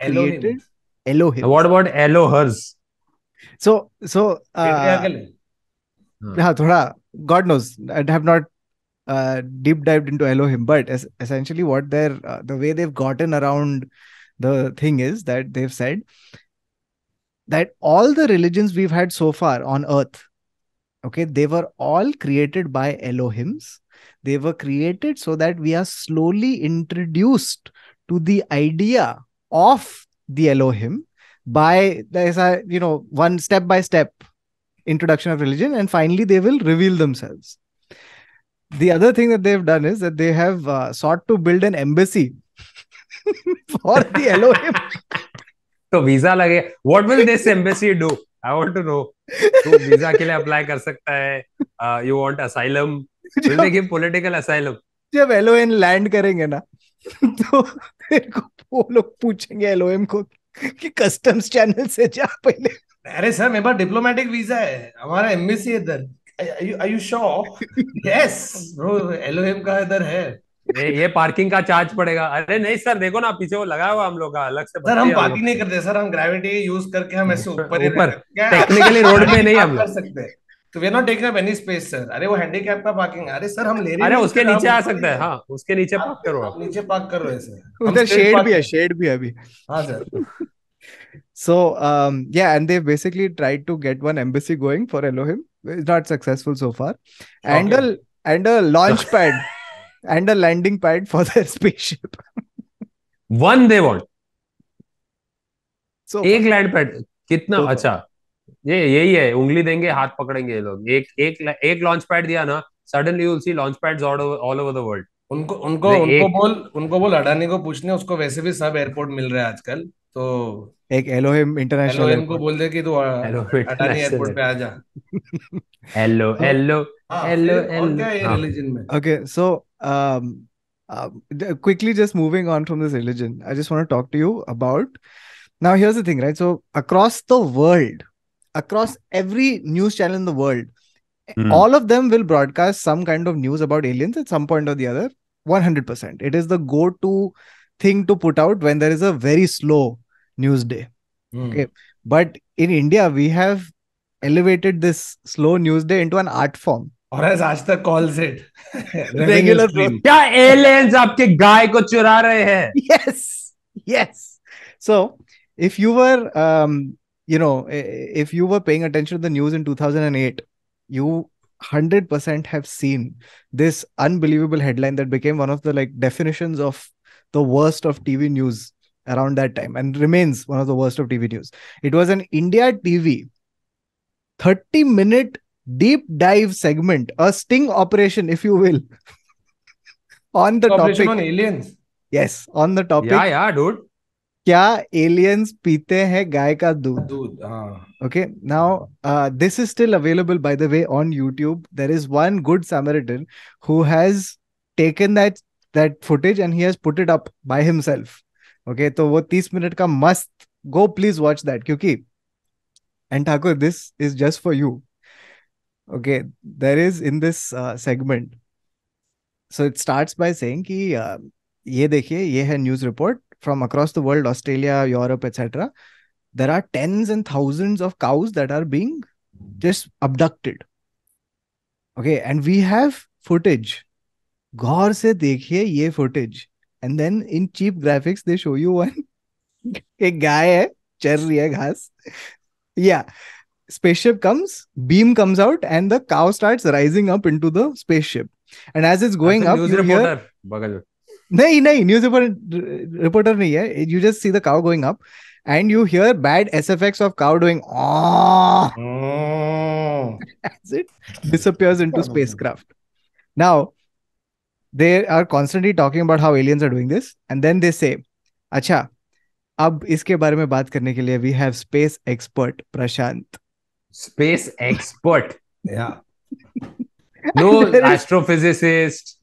created Elohim. What about Elohers? God knows. I have not deep dived into Elohim, but essentially what the way they've gotten around the thing is that they've said that all the religions we've had so far on earth, okay, they were all created by Elohims. They were created so that we are slowly introduced to the idea of the Elohim by one step by step introduction of religion, and finally they will reveal themselves. The other thing that they've done is that they have sought to build an embassy for the Elohim. So visa lage. What will this embassy do? I want to know. So visa के लिए apply कर सकता है. You want asylum? Will they give political asylum? जब LOM land करेंगे ना, तो तेरे को वो लोग पूछेंगे LOM को कि customs channel से जा पहले. अरे सर मेरे पास diplomatic visa है. हमारा embassy इधर. Are you sure? Yes, bro. LOM का इधर है. ये पार्किंग का चार्ज पड़ेगा. अरे नहीं सर देखो ना पीछे वो लगा हुआ हम लोग का अलग से. सर हम पार्किंग नहीं करते सर, हम ग्रेविटी यूज करके हम ऐसे ऊपर टेक्निकली रोड पे नहीं हम कर सकते. तो we are not taking up any space sir. अरे वो हैंडीकैप का पार्किंग. अरे सर हम ले रहे हैं. अरे उसके नीचे आ सकता है. हां उसके नीचे पार्क करो. आप नीचे पार्क कर रहे हैं सर. उधर शेड भी है, शेड भी है अभी. हां sir. So yeah, and they've basically tried to get one embassy going for Elohim. It's not successful so far. And a launch pad. And a landing pad for their spaceship. One they want. So एक land pad कितना अच्छा. ये यही है, उंगली देंगे हाथ पकड़ेंगे ये लोग. एक लॉन्च पैड दिया ना, suddenly you'll see launch pads all over the world. उनको बोल अडानी को पूछने, उसको वैसे भी सब एयरपोर्ट मिल रहा है आजकल. तो एक एलोहिम इंटरनेशनल एलोहिम को बोल दे कि तू अडानी एयरपोर्ट पे आ जा. Hello hello hello hello. Okay, so quickly just moving on from this religion, I just want to talk to you about, now here's the thing, right? So across the world, across every news channel in the world, all of them will broadcast some kind of news about aliens at some point or the other. 100%. It is the go-to thing to put out when there is a very slow news day. Okay. But in India, we have elevated this slow news day into an art form. Or as Aajtak calls it, regular stream. Yeah, aliens आपके गाय को चुरा रहे हैं. Yes, yes. So, if you were, you know, if you were paying attention to the news in 2008, you 100% have seen this unbelievable headline that became one of the like definitions of the worst of TV news around that time and remains one of the worst of TV news. It was an India TV 30-minute deep dive segment, a sting operation, if you will, on the topic on aliens. Yes, on the topic. Yeah, yeah, dude. Kya aliens peete hai gaay ka doodh? Okay, now this is still available, by the way, on YouTube. There is one good Samaritan who has taken that footage and he has put it up by himself. Okay, so wo 30 minute ka must go. Please watch that, kyunki. And Thakur, this is just for you. Okay, there is in this segment. So it starts by saying ki, ye dekhiye, ye hai news report from across the world, Australia, Europe, etc. There are tens and thousands of cows that are being just abducted. Okay, and we have footage. Gaur se dekhiye ye footage. And then in cheap graphics, they show you one. A guy hai, char rahi hai ghas. Yeah. Spaceship comes, beam comes out, and the cow starts rising up into the spaceship. And as it's going up, news reporter. Hear... Nahi, news reporter nahi hai. You just see the cow going up, and you hear bad SFX of cow doing as it disappears into spacecraft. Now, they are constantly talking about how aliens are doing this, and then they say, "Acha, ab iske baare mein baat karne ke liye we have space expert Prashant." Space expert. Yeah. No astrophysicist.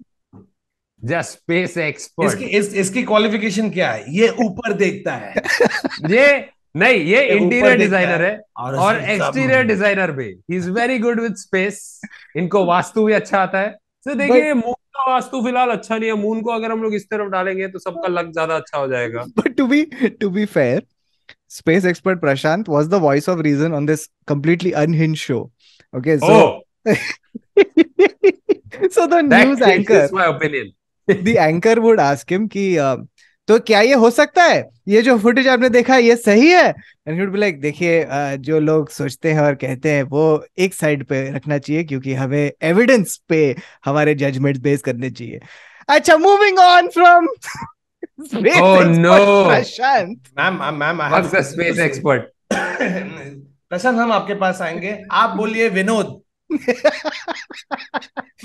Just space expert. इसकी qualification क्या है? ये ऊपर देखता है. ये interior designer है और exterior designer भी. He is very good with space. इनको वास्तु भी अच्छा आता है. तो देखिए मून का वास्तु फिलहाल अच्छा नहीं है. मून को अगर हम लोग इस तरफ डालेंगे तो सबका लक ज़्यादा अच्छा हो जाएगा. But to be fair, space expert Prashant was the voice of reason on this completely unhinged show. Okay, so so the news anchor, is my opinion. The anchor would ask him कि तो क्या ये हो सकता है? ये जो footage आपने देखा ये सही है? And he would be like, देखिए जो लोग सोचते हैं और कहते हैं वो एक side पे रखना चाहिए क्योंकि हमें evidence पे हमारे judgments base करने चाहिए. अच्छा, moving on from. Space expert no, Prashant. Ma'am, I have a space expert. Prashant, हम आपके पास आएंगे. आप बोलिए विनोद.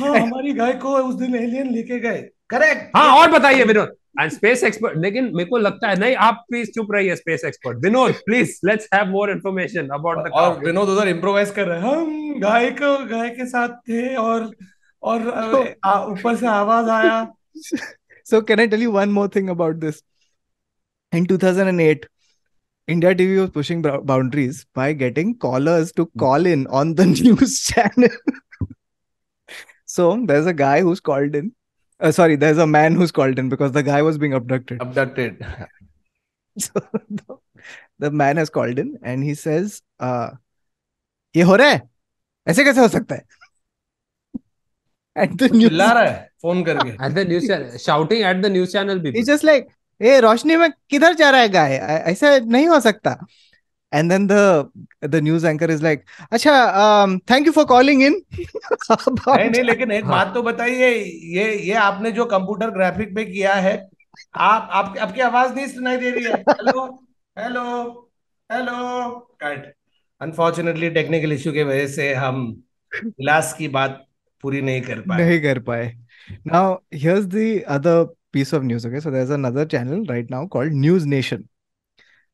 हाँ, हमारी गाय को उस दिन एलियन लेके गए. करेक्ट. हाँ, और बताइए विनोद. And space expert, लेकिन मेरे को लगता है नहीं आप please चुप रहिए space expert. Vinod, please let's have more information about the. और Vinod उधर improvise कर रहे हैं. हम गाय के साथ थे और ऊपर से आवाज आया. So can I tell you one more thing about this? In 2008, India TV was pushing boundaries by getting callers to call in on the news channel. So there's a guy who's called in. Sorry, there's a man who's called in because the guy was being abducted. So the man has called in and he says, "Ye ho raha hai? Aise kaise ho sakta hai?" At the news channel. Phone karke. At the news channel. Shouting at the news channel people. He's just like, "Hey, Roshni mein kidhar ja raha hai guy? Aisa nahi ho sakta." And then the news anchor is like, "Acha, thank you for calling in." नहीं नहीं, लेकिन एक बात तो बताइए, ये आपने जो कंप्यूटर ग्राफिक पे किया है, आपकी आवाज नहीं सुनाई दे रही है. Hello hello hello cut. Unfortunately technical issue के वजह से हम क्लास की बात पूरी नहीं कर पाए. Now here's the other piece of news. Okay, so there's another channel right now called News Nation.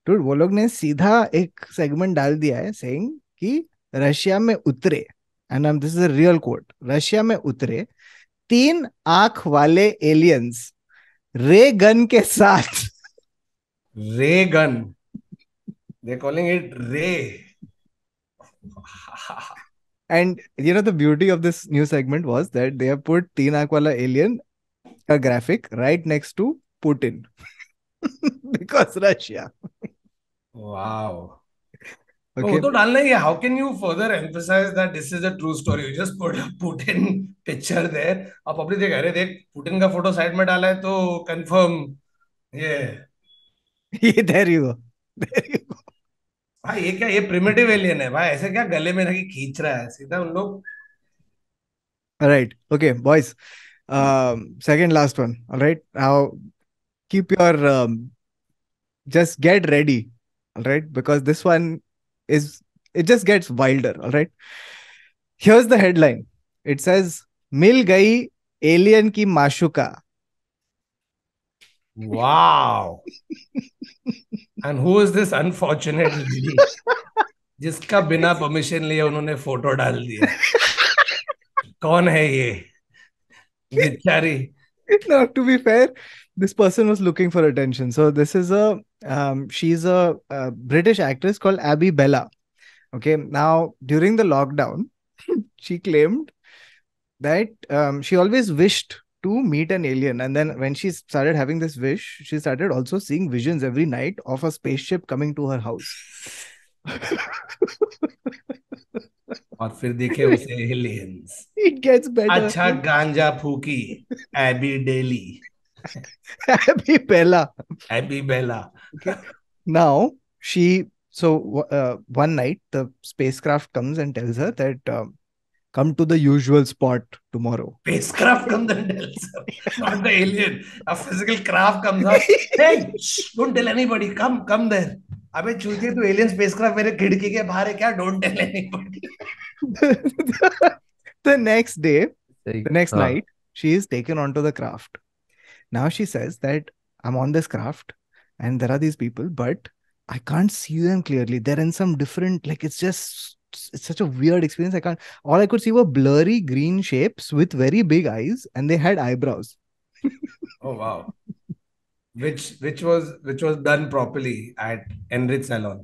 Dude, वो लोग ने सीधा एक सेगमेंट डाल दिया है saying कि रशिया में उतरे, and this is a real quote, Russia में उतरे 3 आंख वाले एलियंस रे गन के साथ. Ray gun, they calling it ray. And you know the beauty of this new segment was that they have put 3 आंख वाला alien a graphic right next to Putin. Because Russia. Wow. Okay. Oh, how can you further emphasize that this is a true story? You just put a Putin picture there. Now, public dekh Putin ka photo side mein dala hai, to confirm. Yeah. Yeah. There you go. There you go. भाई ये क्या, ये primitive alien है भाई, ऐसे क्या गले में रखी खींच रहा है सीधा उन लोग. Alright, okay, boys. Second last one. Alright, now keep your just get ready. Alright, because this one is, it just gets wilder. Alright, here's the headline. It says, "Mil Gayi Alien Ki Mashuka." Wow. And who is this unfortunate lady? जिसका बिना permission लिए उन्होंने photo डाल दिया. कौन है ये? बेचारी. Now, to be fair, this person was looking for attention. So this is a, she's a British actress called Abbie Bela. Okay. Now, during the lockdown, she claimed that she always wished to meet an alien, and then when she started having this wish, she started also seeing visions every night of a spaceship coming to her house. और फिर देखे उसे aliens. It gets better. अच्छा गांजा फूकी Abby Daly. Abbie Bela. Abbie Bela. Okay. Now she, so one night the spacecraft comes and tells her that, "Come to the usual spot tomorrow." Spacecraft comes and tells her, not the alien. A physical craft comes out. "Hey, shh, don't tell anybody. Come there." Abhi chute tu alien spacecraft mere khidki ke bahar hai kya? Don't tell anybody. The next night, she is taken onto the craft. Now she says that, "I'm on this craft and there are these people, but I can't see them clearly. They're in some different, like it's such a weird experience. I can't. All I could see were blurry green shapes with very big eyes, and they had eyebrows." Oh wow! Which was done properly at Enrich Salon.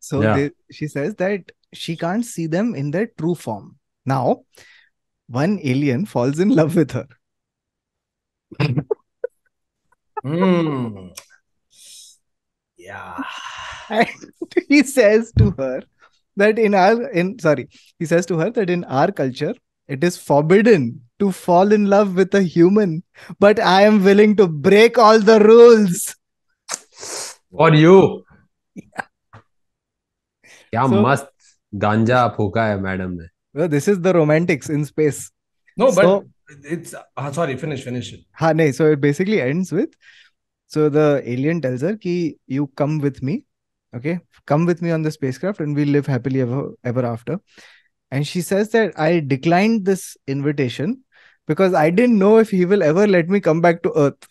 So yeah. She says that she can't see them in their true form. Now, one alien falls in love with her. Mm. Yeah. And he says to her that in our culture, it is forbidden to fall in love with a human, but I am willing to break all the rules. For you. Yeah. Must ganja phuka hai madam. This is the romantics in space. No, so, but it's, sorry, finish it. So it basically ends with, so the alien tells her, "Ki, you come with me. Okay, come with me on the spacecraft and we'll live happily ever after." And she says that, "I declined this invitation because I didn't know if he will ever let me come back to Earth."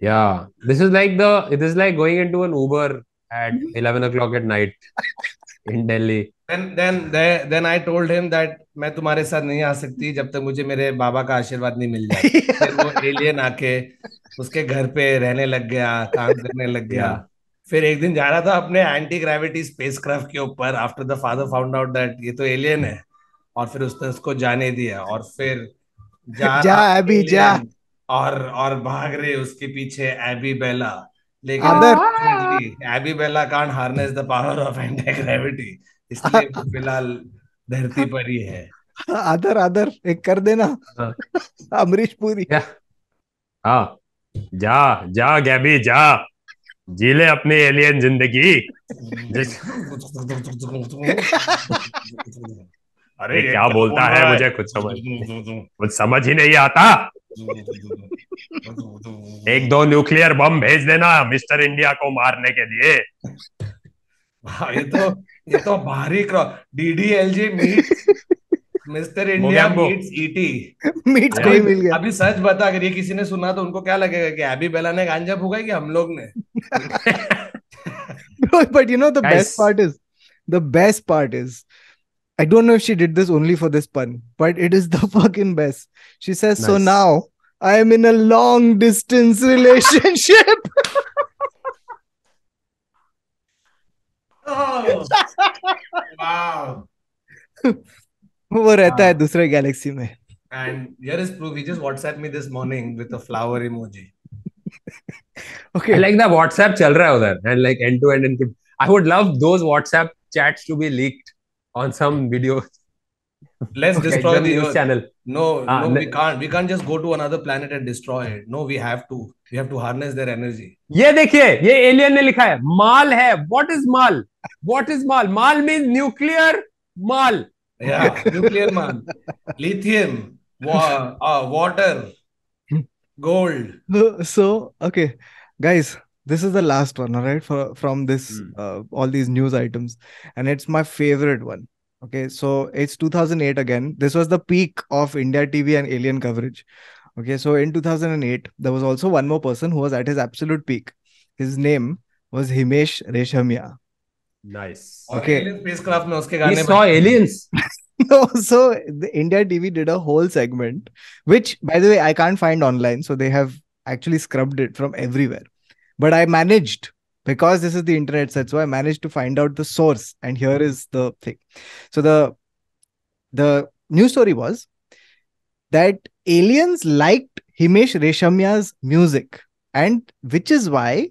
Yeah, this is like going into an Uber at 11 o'clock at night in Delhi. Then I told him that मैं तुम्हारे साथ नहीं आ सकती जब तक मुझे मेरे बाबा का आशीर्वाद नहीं मिल जाए. फिर वो एलियन आके उसके घर पे रहने लग गया, काम करने लग गया. फिर एक दिन जा रहा था अपने एंटी ग्रेविटी स्पेसक्राफ्ट के ऊपर. After the father found out that ये तो एलियन है, और फिर उसने उसको जाने दिया और फिर जा अभी जा और भाग रहे उसके पीछे एबी बेला. लेकिन एबी बेला can't harness the power of anti gravity, इसलिए फिलहाल धरती पर ही है. आदर आदर एक कर देना अमरीश पुरी. हाँ जा जा गैबी जा, जी ले अपनी एलियन जिंदगी. अरे क्या बोलता है मुझे कुछ समझ ही नहीं आता. एक दो न्यूक्लियर बम भेज देना मिस्टर इंडिया को मारने के लिए. ये तो भारी cross. DDLJ mister India meets ET. Koi Mil गया. अभी सच बता, अगर ये किसी ने सुना तो उनको क्या लगेगा कि अभी बेला ने गांजा फूंका कि हम लोग ने. But you know the best part is, I don't know if she did this only for this pun, but it is the fucking best. She says, nice. So now I am in a long distance relationship. Oh, wow. वो रहता है दूसरे Galaxy में. And here is proof. He just WhatsApped me this morning with a flower emoji. Okay. I like that WhatsApp चल रहा है उधर, and like end to end encryption. I would love those WhatsApp chats to be leaked on some video. Let's destroy the news channel. No, we can't just go to another planet and destroy it. No, we have to harness their energy. ये देखिए, ये alien ने लिखा है माल है. What is mal? Mal means nuclear mal. Yeah, nuclear mal. Lithium, water, gold. So okay, guys. This is the last one, all right, from this, all these news items. And it's my favorite one. Okay, so it's 2008 again. This was the peak of India TV and alien coverage. Okay, so in 2008, there was also one more person who was at his absolute peak. His name was Himesh Reshamiya. Nice. Okay. He saw aliens. No, so the India TV did a whole segment, which, by the way, I can't find online. So they have actually scrubbed it from everywhere. But I managed, because this is the internet set, so I managed to find out the source. And here is the thing. So the news story was that aliens liked Himesh Reshamiya's music, and which is why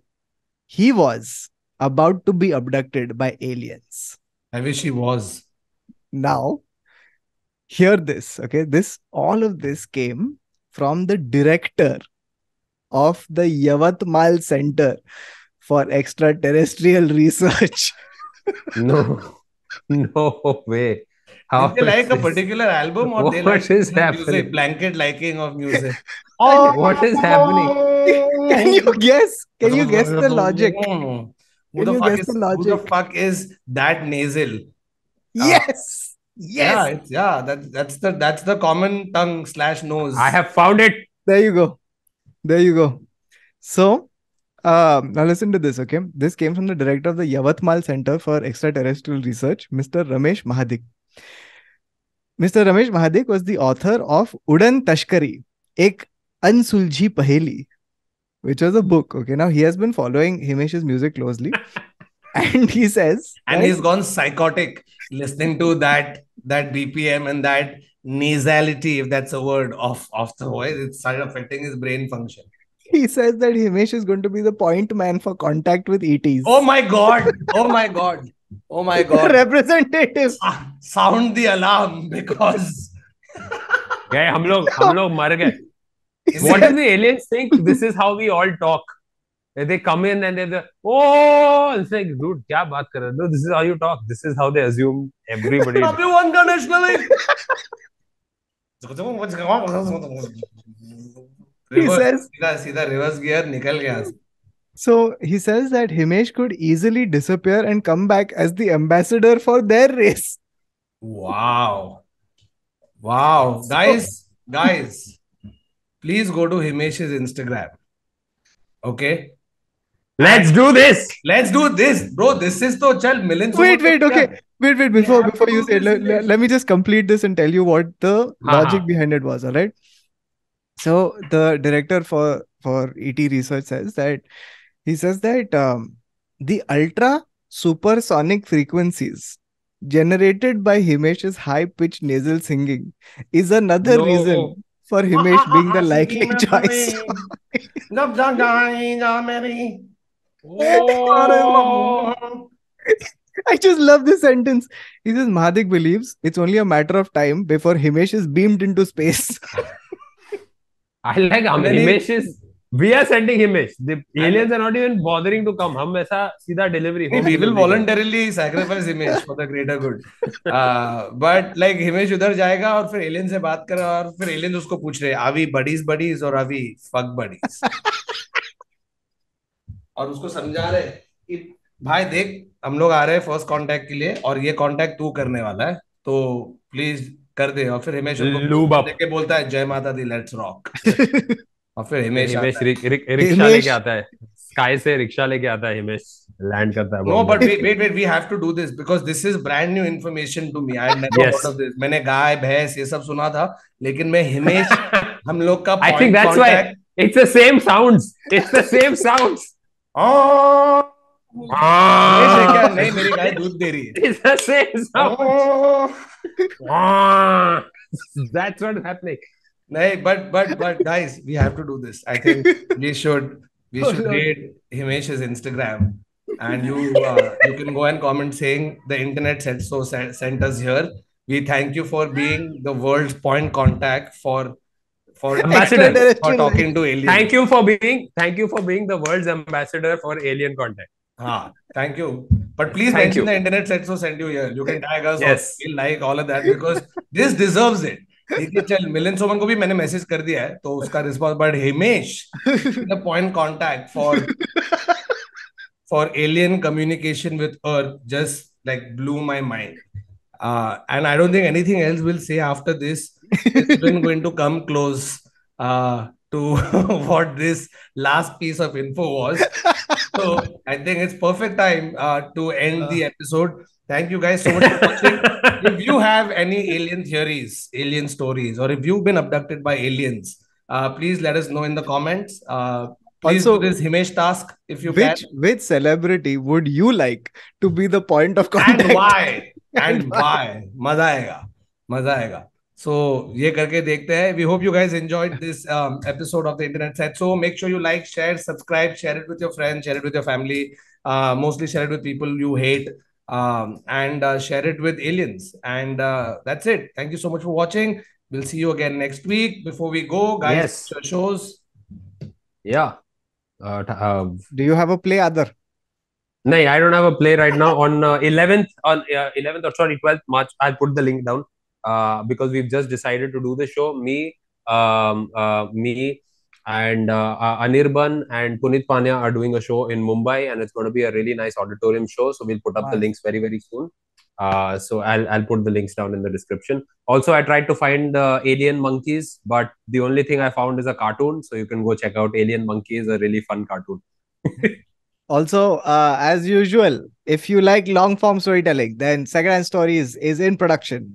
he was about to be abducted by aliens. I wish he was. Now, hear this. Okay, all of this came from the director of the Yavatmal Center for Extraterrestrial Research. No way. How did they like a particular album, or they like music, blanket liking of music? Oh, what is happening? Can you guess the logic? Who the fuck is that nasal? Yes. Yes. Yeah. That's the common tongue /nose. I have found it. There you go. So, now listen to this, okay? This came from the director of the Yavatmal Center for Extraterrestrial Research, Mr. Ramesh Mahadik. Mr. Ramesh Mahadik was the author of Udan Tashkari, Ek Ansulji Paheli, which was a book, okay? Now, he has been following Himesh's music closely. And he says... And he's gone psychotic listening to that BPM and that... nasality, if that's a word, of the voice. It started affecting his brain function. He says that Himesh is going to be the point man for contact with ETs. Oh my God! Oh my God! Oh my God! Representatives! Sound the alarm, because... hum log mar gaye. What do the aliens think? This is how we all talk. They come in and they're oh, it's like, dude, kya baat kar raha? No, this is how you talk. This is how they assume everybody... Everyone nationally! So he says that Himesh could easily disappear and come back as the ambassador for their race. Wow. Guys, please go to Himesh's Instagram. Okay. Let's do this. Let's do this, bro. This is to chal millions. Wait. Okay. Wait. Before you say, let me just complete this and tell you what the logic behind it was. All right. So the director for ET research says that the ultra supersonic frequencies generated by Himesh's high-pitched nasal singing is another reason for Himesh being the likely choice. I just love this sentence. He says Mahadik believes it's only a matter of time before Himesh is beamed into space. I like Himesh is. We are sending Himesh. The aliens are not even bothering to come. We will voluntarily sacrifice Himesh for the greater good. But like Himesh udhar jayega aur fir aliens se baat kar aur fir aliens usko pooch rahe are we buddies or are we fuck buddies? और उसको समझा रहे कि भाई देख हम लोग आ रहे हैं फर्स्ट कांटेक्ट के लिए और ये कांटेक्ट तू करने वाला है तो प्लीज कर दे और फिर हिमेश उनको लेके बोलता है जय माता दी लेट्स रॉक और फिर हिमेश रिक्शा लेके आता है स्काई से रिक्शा लेके आता है हिमेश लैंड करता है no but wait we have to do this because this is brand new information to me I never thought of this मैंने गाय भैंस ये सब सुना था लेकिन मैं हिमेश हम लोग का I think that's why it's the same sounds क्या नहीं मेरी गाय दूध दे रही है that's what's happening but guys we have to do this I think we should read Himesh's Instagram and you can go and comment saying the internet said so sent us here we thank you for being the world's point contact for ambassador for talking to aliens. Thank you for being the world's ambassador for alien contact. Thank you. But please mention the internet set so send you here. You can tag us or like all of that because this deserves it. चल मिलन सोमन को भी मैंने message कर दिया है तो उसका response but Himesh the point contact for alien communication with Earth just like blew my mind. And I don't think anything else will say after this. It's been going to come close to what this last piece of info was. So I think it's perfect time to end the episode. Thank you guys so much for watching. If you have any alien theories, alien stories, or if you've been abducted by aliens, please let us know in the comments. Please also, do this Himesh task if you can. Which celebrity would you like to be the point of contact? And why? And why? Maza aega. So, ye karke dekhte hai. We hope you guys enjoyed this episode of the Internet Set. So, make sure you like, share, subscribe, share it with your friends, share it with your family. Mostly share it with people you hate. And share it with aliens. And that's it. Thank you so much for watching. We'll see you again next week. Before we go, guys, shows. Yeah. Do you have a play, Adar? No, I don't have a play right now. On 12th March, I'll put the link down because we've just decided to do the show. Me and Anirban and Punit Pania are doing a show in Mumbai, and it's going to be a really nice auditorium show. So we'll put up the links very, very soon. So I'll put the links down in the description. Also, I tried to find Alien Monkeys, but the only thing I found is a cartoon. So you can go check out Alien Monkeys, a really fun cartoon. Also, as usual, if you like long-form storytelling, then Second Hand Stories is in production.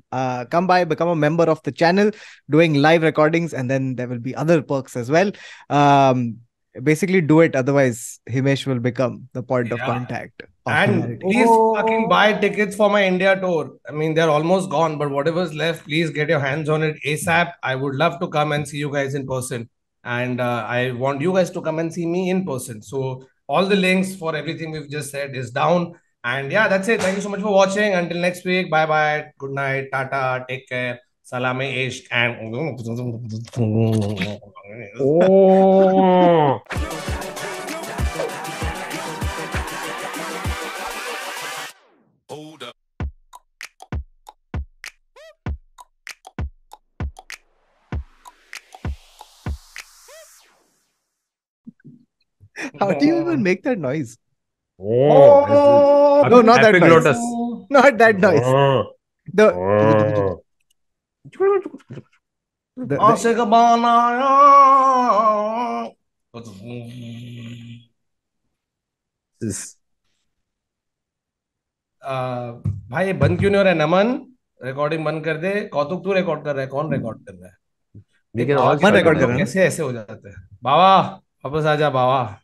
Come by, become a member of the channel, doing live recordings, and then there will be other perks as well. Basically, do it. Otherwise, Himesh will become the point of contact. And please fucking buy tickets for my India tour. I mean, they're almost gone, but whatever's left, please get your hands on it ASAP. I would love to come and see you guys in person. And I want you guys to come and see me in person. So, all the links for everything we've just said is down. And yeah, that's it. Thank you so much for watching. Until next week. Bye-bye. Good night. Tata. Take care. Salame ish. And... How do you even make that noise? No, not that noise. Lotus. Not that noise. The This भाई ये बंद क्यों नहीं हो रहा है नमन? Recording बंद कर दे। कौतुक तू रिकॉर्ड कर रहा है, कौन रिकॉर्ड कर रहा है? कैसे ऐसे हो जाते हैं? बाबा वापस आ जा बाबा।